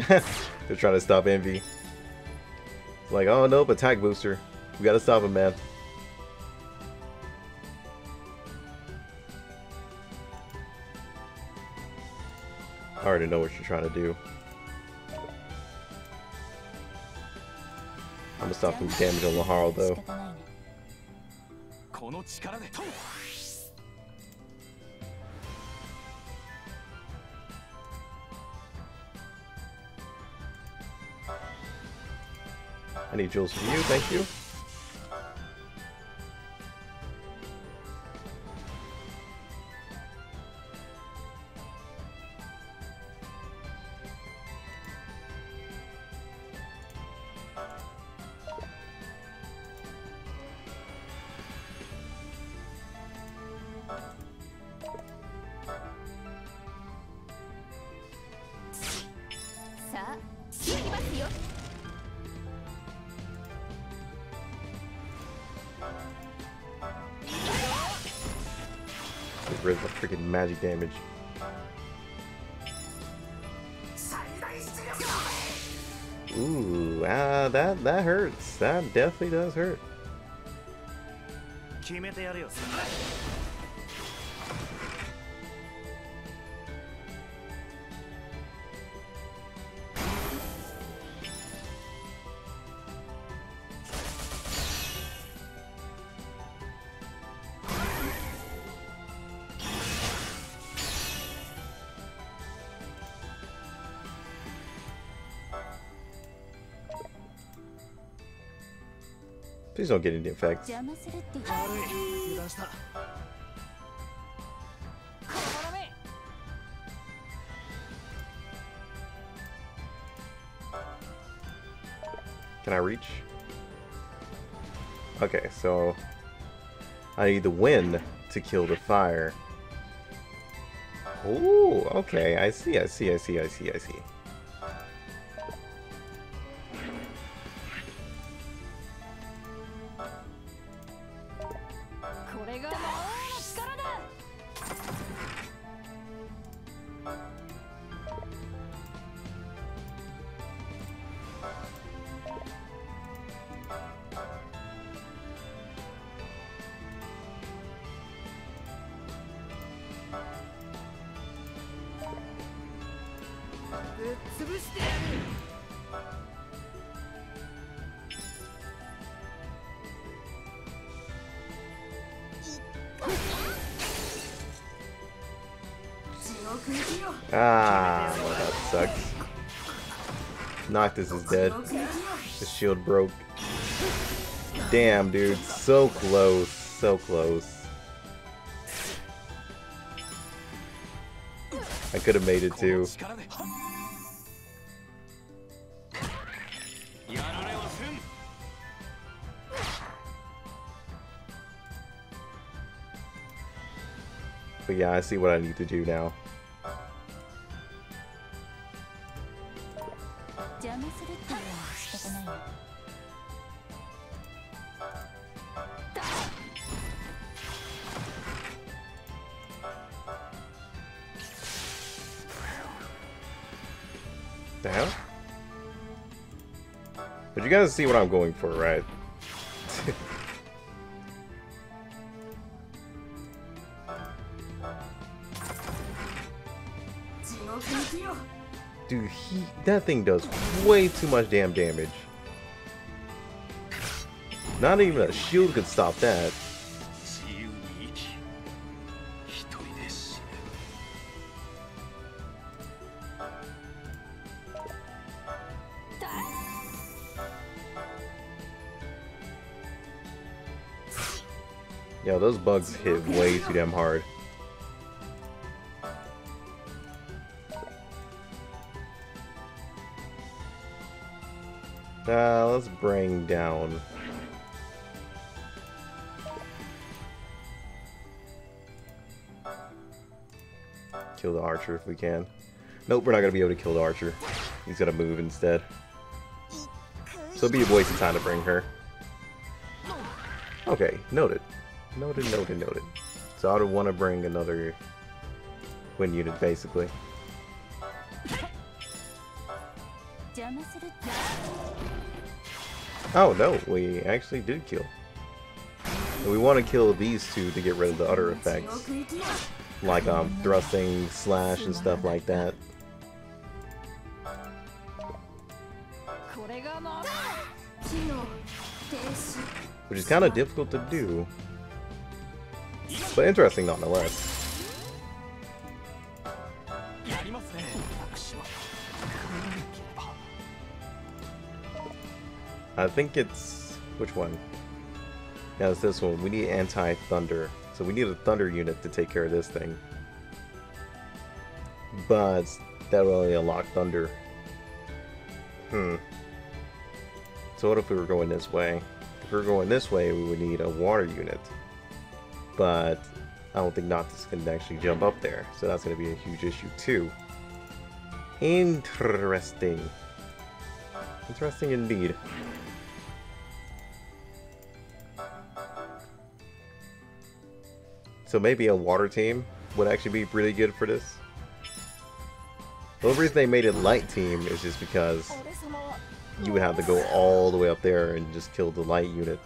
They're trying to stop Envy. It's like, oh nope, attack booster. We gotta stop him, man. I already know what you're trying to do. I'm gonna stop from damage on Laharl though. I need jewels from you, thank you. rid of the freaking magic damage. Ooh, ah, that that hurts. That definitely does hurt. Please don't get any effects. Can I reach? Okay, so I need the wind to kill the fire. Oh, okay. I see, I see, I see, I see, I see. Ah, well, that sucks. Noctis is dead. His shield broke. Damn, dude. So close. So close. I could have made it too. But yeah, I see what I need to do now. The hell? But you guys see what I'm going for, right? Dude, he, that thing does way too much damn damage. Not even a shield could stop that. Yo, those bugs hit way too damn hard. Uh, let's bring down. Kill the archer if we can. Nope, we're not gonna be able to kill the archer. He's gonna move instead. So it'd be a waste of time to bring her. Okay, noted. Noted, noted, noted. So I would want to bring another win unit basically. Oh no, we actually did kill. And we want to kill these two to get rid of the other effects. Like um, thrusting, slash, and stuff like that. Which is kind of difficult to do. But interesting nonetheless. I think it's... which one? Yeah, it's this one. We need anti-thunder. So we need a thunder unit to take care of this thing. But that will only unlock thunder. Hmm. So what if we were going this way? If we were going this way, we would need a water unit. But I don't think Noctis can actually jump up there. So that's going to be a huge issue too. Interesting. Interesting indeed. So maybe a water team would actually be really good for this. The only reason they made it light team is just because you would have to go all the way up there and just kill the light unit.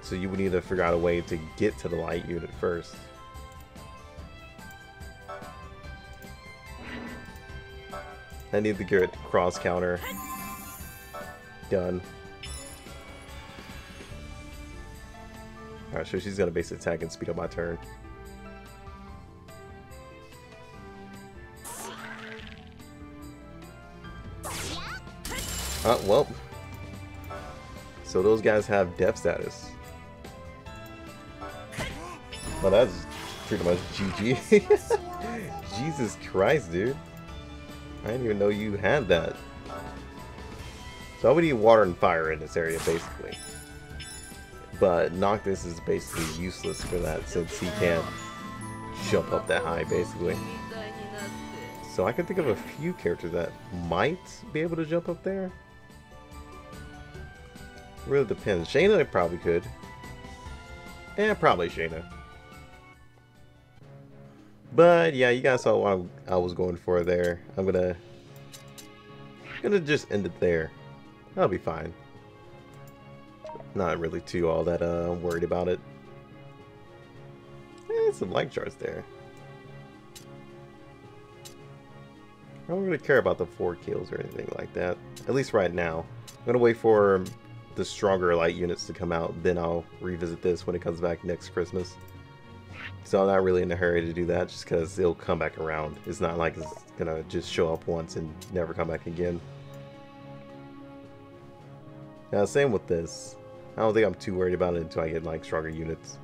So you would need to figure out a way to get to the light unit first. I need to get cross counter. Done. Alright, so she's gonna base attack and speed up my turn. Uh, well. So those guys have depth status. Well, that's pretty much G G. Jesus Christ, dude. I didn't even know you had that. So I would need water and fire in this area, basically. But Noctis is basically useless for that since he can't jump up that high, basically. So I can think of a few characters that might be able to jump up there. Really depends. Shayna probably could. Yeah, probably Shayna. But yeah, you guys saw what I was going for there. I'm gonna, gonna just end it there. That'll be fine. Not really too all that uh, worried about it. Eh, some light charts there. I don't really care about the four kills or anything like that. At least right now. I'm gonna wait for the stronger light units to come out. Then I'll revisit this when it comes back next Christmas. So I'm not really in a hurry to do that just because it'll come back around. It's not like it's gonna just show up once and never come back again. Now same with this. I don't think I'm too worried about it until I get like stronger units.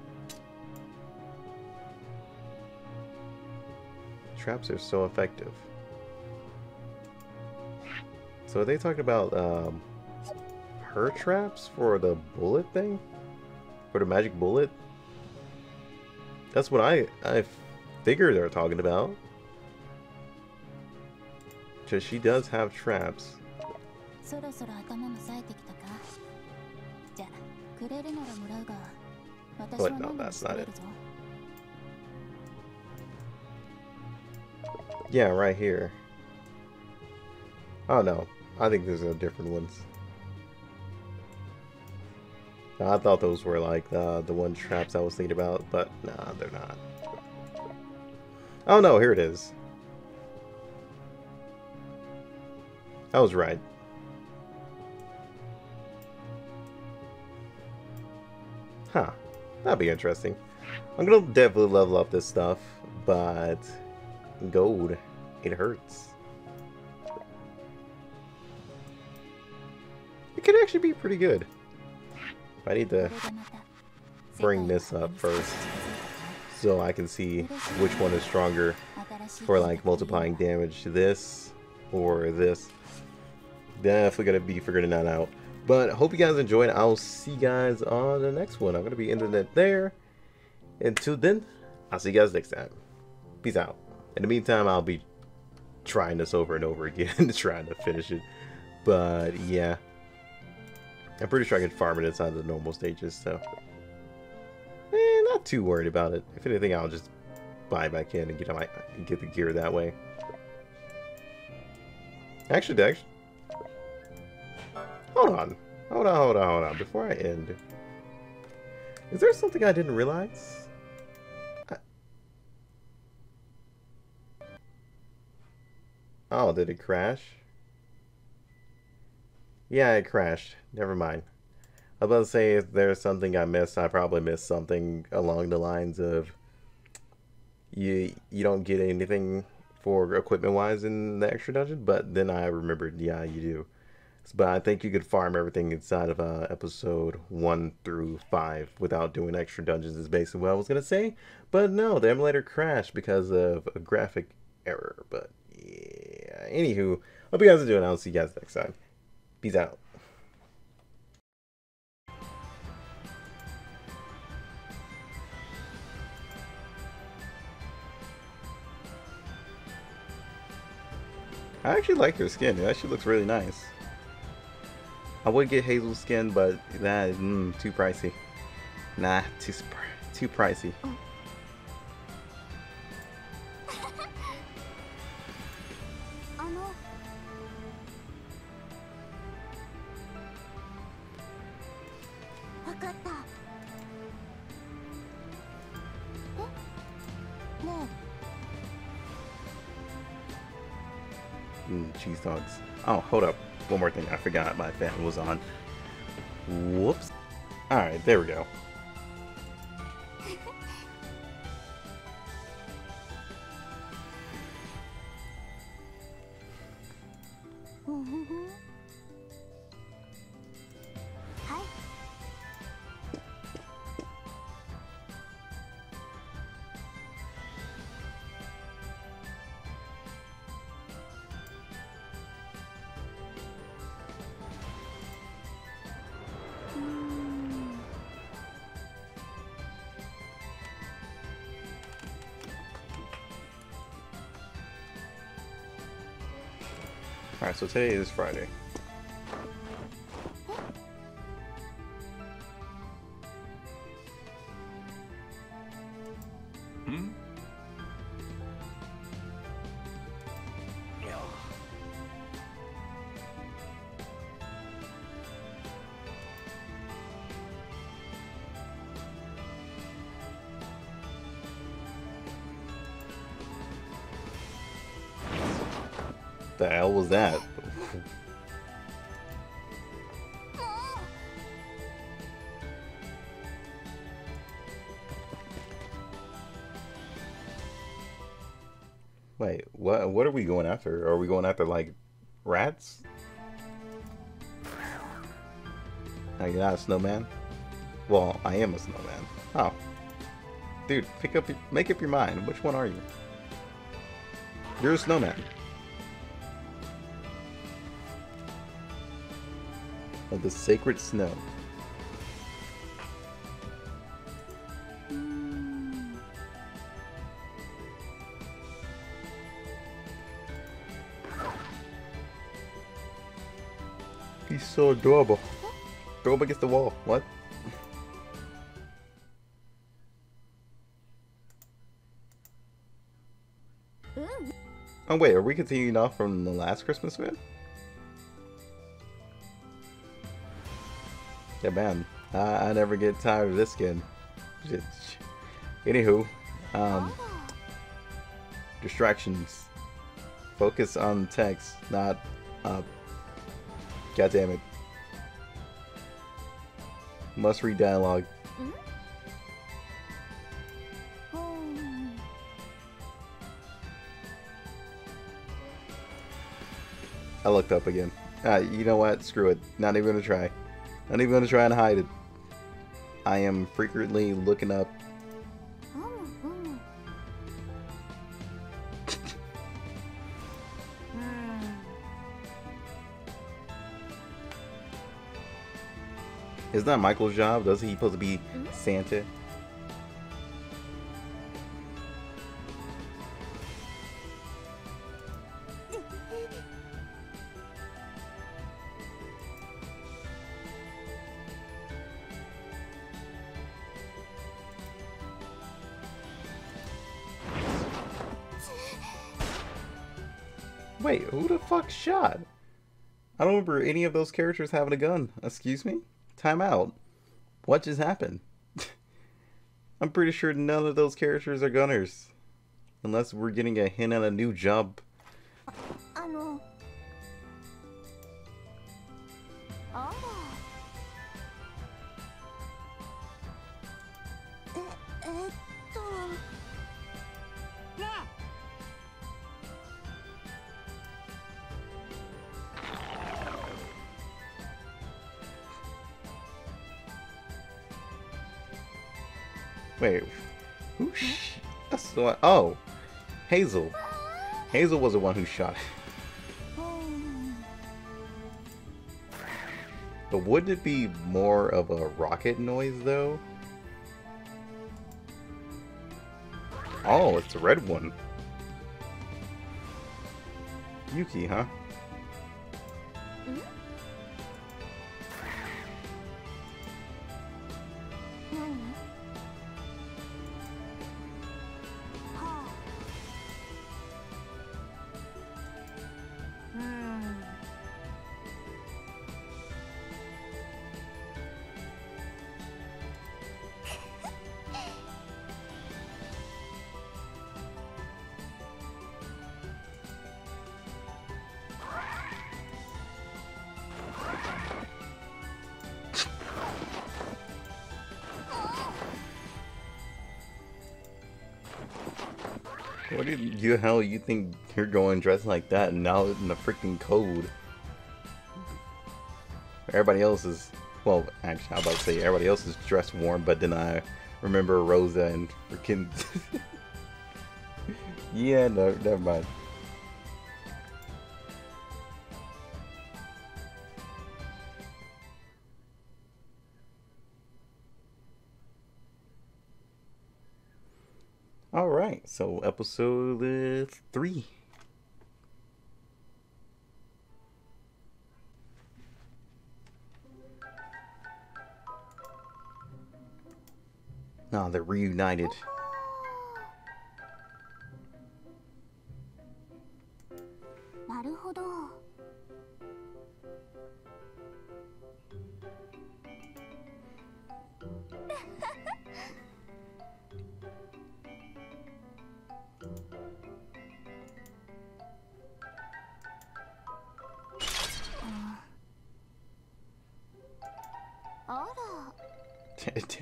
Traps are so effective. So are they talking about um, her traps for the bullet thing? For the magic bullet? That's what I, I figured they were talking about. Because she does have traps. But no, that's not it. Yeah, right here. Oh no, I think there's no different ones. I thought those were like uh, the one traps I was thinking about, but nah, they're not. Oh no, here it is. I was right. Huh, that'd be interesting. I'm gonna definitely level up this stuff, but gold, it hurts. It could actually be pretty good. I need to bring this up first so I can see which one is stronger for like multiplying damage to this or this. Definitely gonna be figuring that out. But hope you guys enjoyed. I'll see you guys on the next one. I'm gonna be ending it there. Until then, I'll see you guys next time. Peace out. In the meantime, I'll be trying this over and over again, trying to finish it. But yeah. I'm pretty sure I could farm it inside the normal stages, so... Eh, not too worried about it. If anything, I'll just buy back in and get my get the gear that way. Actually, actually... Hold on. Hold on, hold on, hold on. Before I end... Is there something I didn't realize? I... Oh, did it crash? Yeah, it crashed. Never mind. I was about to say, if there's something I missed, I probably missed something along the lines of you you don't get anything for equipment-wise in the extra dungeon, but then I remembered, yeah, you do. But I think you could farm everything inside of uh, episode one through five without doing extra dungeons is basically what I was going to say. But no, the emulator crashed because of a graphic error. But yeah, anywho, hope you guys are doing. I'll see you guys next time. Peace out. I actually like your skin. It actually looks really nice. I would get Hazel's skin, but that is mm, too pricey. Nah, too, too pricey. Mm, cheese dogs. Oh, hold up. One more thing. I forgot my fan was on. Whoops. Alright, there we go. Alright, so today is Friday. Hmm? Yeah. The hell was that? Wait, what what are we going after? Are we going after like rats? Now you're not a snowman? Well, I am a snowman. Oh. Dude, pick up your, make up your mind. Which one are you? You're a snowman. Of the sacred snow. He's so adorable. Throw him against the wall. What? Oh wait, are we continuing off from the last Christmas event? Yeah, man, I, I never get tired of this skin. Just, anywho, um, distractions. Focus on text, not up. God damn it. Must read dialogue. I looked up again. Ah, you know what? Screw it. Not even gonna try. Not even gonna try and hide it. I am frequently looking up. Isn't that Michael's job? Doesn't he supposed to be Santa? Wait, who the fuck shot? I don't remember any of those characters having a gun. Excuse me? Time out. What just happened? I'm pretty sure none of those characters are gunners. Unless we're getting a hint at a new job. I know. Oh. Wait, who sh that's the one. Oh, Hazel. Hazel was the one who shot it. But wouldn't it be more of a rocket noise, though? Oh, it's the red one. Yuki, huh? What did you, how you think you're going dressed like that and now in the freaking code? Everybody else is, well, actually, I was about to say everybody else is dressed warm, but then I remember Rosa and freaking. Yeah, no, never mind. All right, so episode uh, three. Now they're reunited.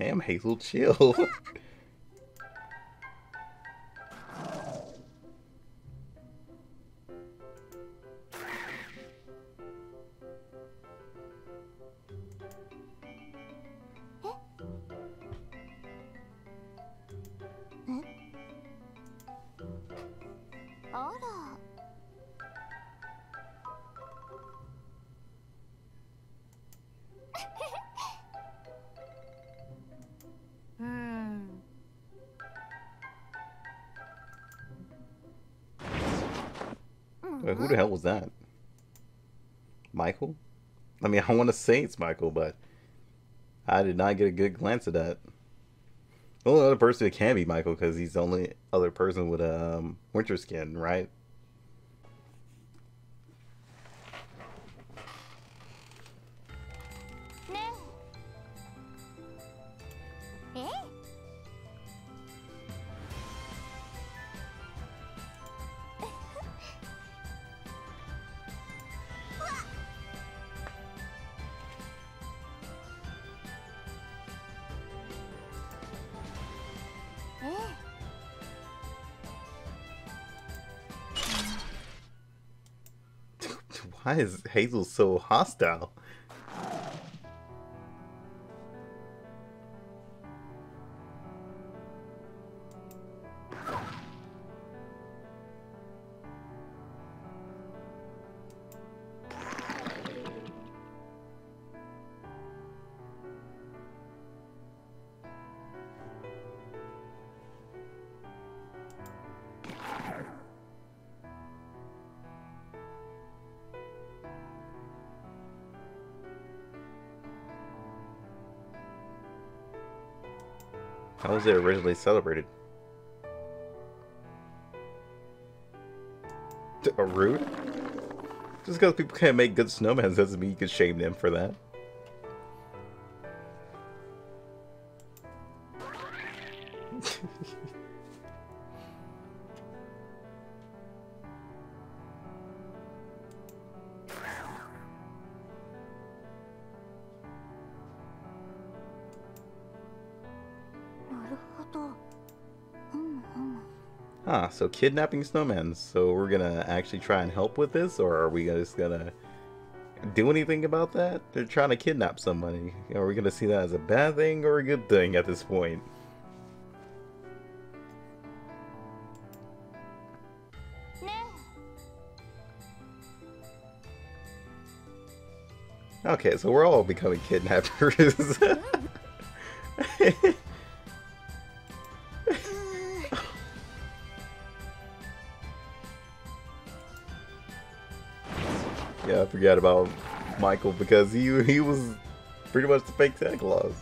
Damn, Hazel, chill. Who the hell was that? Michael? I mean, I want to say it's Michael, but I did not get a good glance at that. The only other person that can be Michael, because he's the only other person with um, winter skin, right? Why is Hazel so hostile? How was it originally celebrated? A rude? Just because people can't make good snowmen doesn't mean you can shame them for that. Ah, so kidnapping snowmen. So we're gonna actually try and help with this, or are we just gonna do anything about that? They're trying to kidnap somebody. Are we gonna see that as a bad thing or a good thing at this point? Okay, so we're all becoming kidnappers. Yeah, I forgot about Michael because he he was pretty much the fake Santa Claus.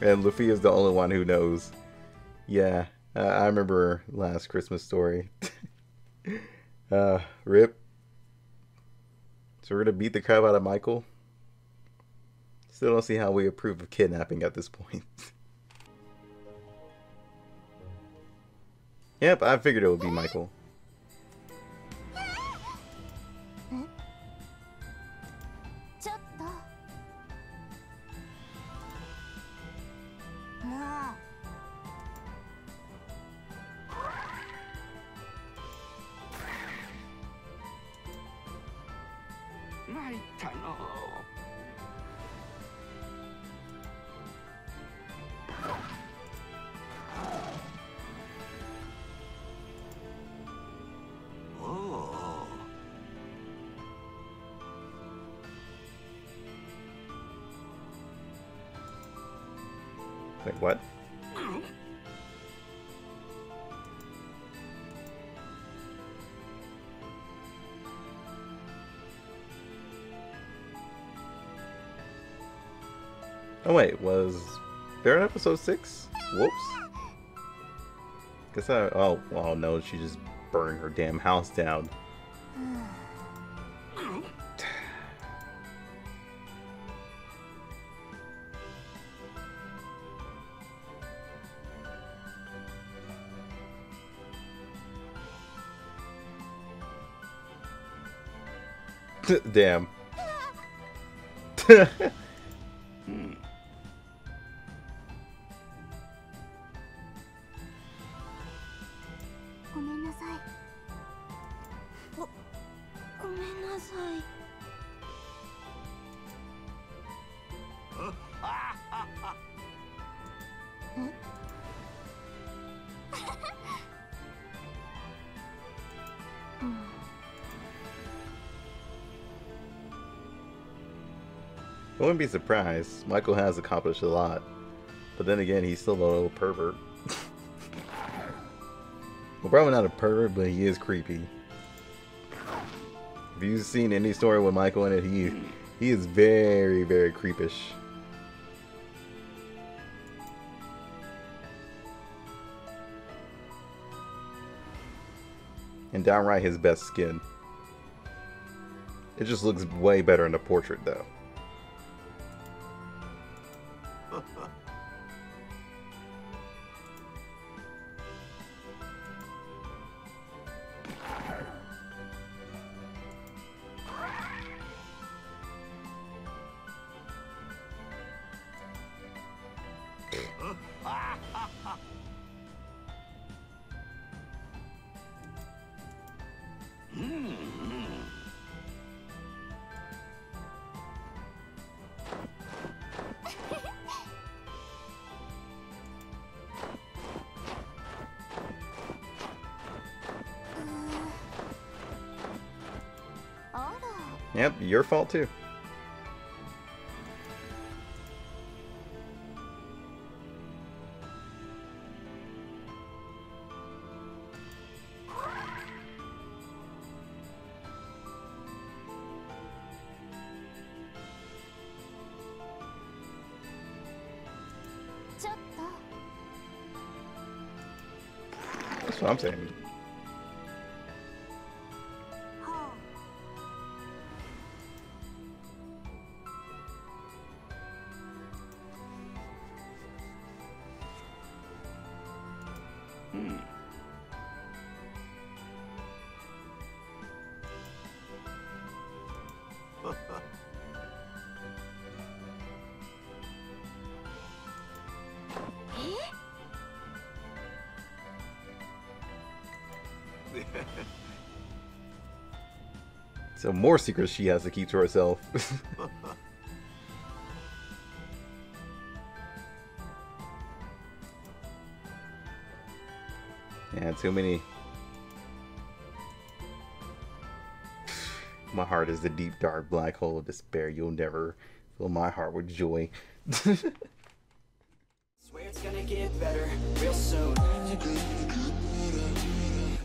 And Luffy is the only one who knows. Yeah, uh, I remember last Christmas story. uh, rip. So we're gonna beat the crap out of Michael. Still don't see how we approve of kidnapping at this point. Yep, I figured it would be Michael. 参ったの。おお。Wait, what? Oh wait, was there an episode six? Whoops. Guess I. Oh, oh no, she just burned her damn house down. Damn. I wouldn't be surprised. Michael has accomplished a lot, but then again, he's still a little pervert. Well, probably not a pervert, but he is creepy. If you've seen any story with Michael in it, he he is very, very creepish. And downright his best skin. It just looks way better in the portrait, though. Yep, your fault too. That's what I'm saying. So more secrets she has to keep to herself. Yeah, too many. My heart is the deep, dark, black hole of despair. You'll never fill my heart with joy. Swear it's gonna get better real soon.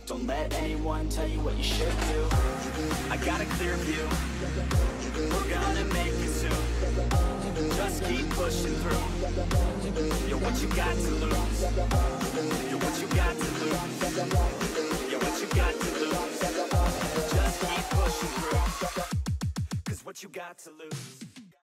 Don't let anyone tell you what you should do. I got a clear view. We're gonna make it soon. Just keep pushing through. You're what you got to lose. You're what you got to lose. You're what you got to lose. Just keep pushing through. 'Cause what you got to lose.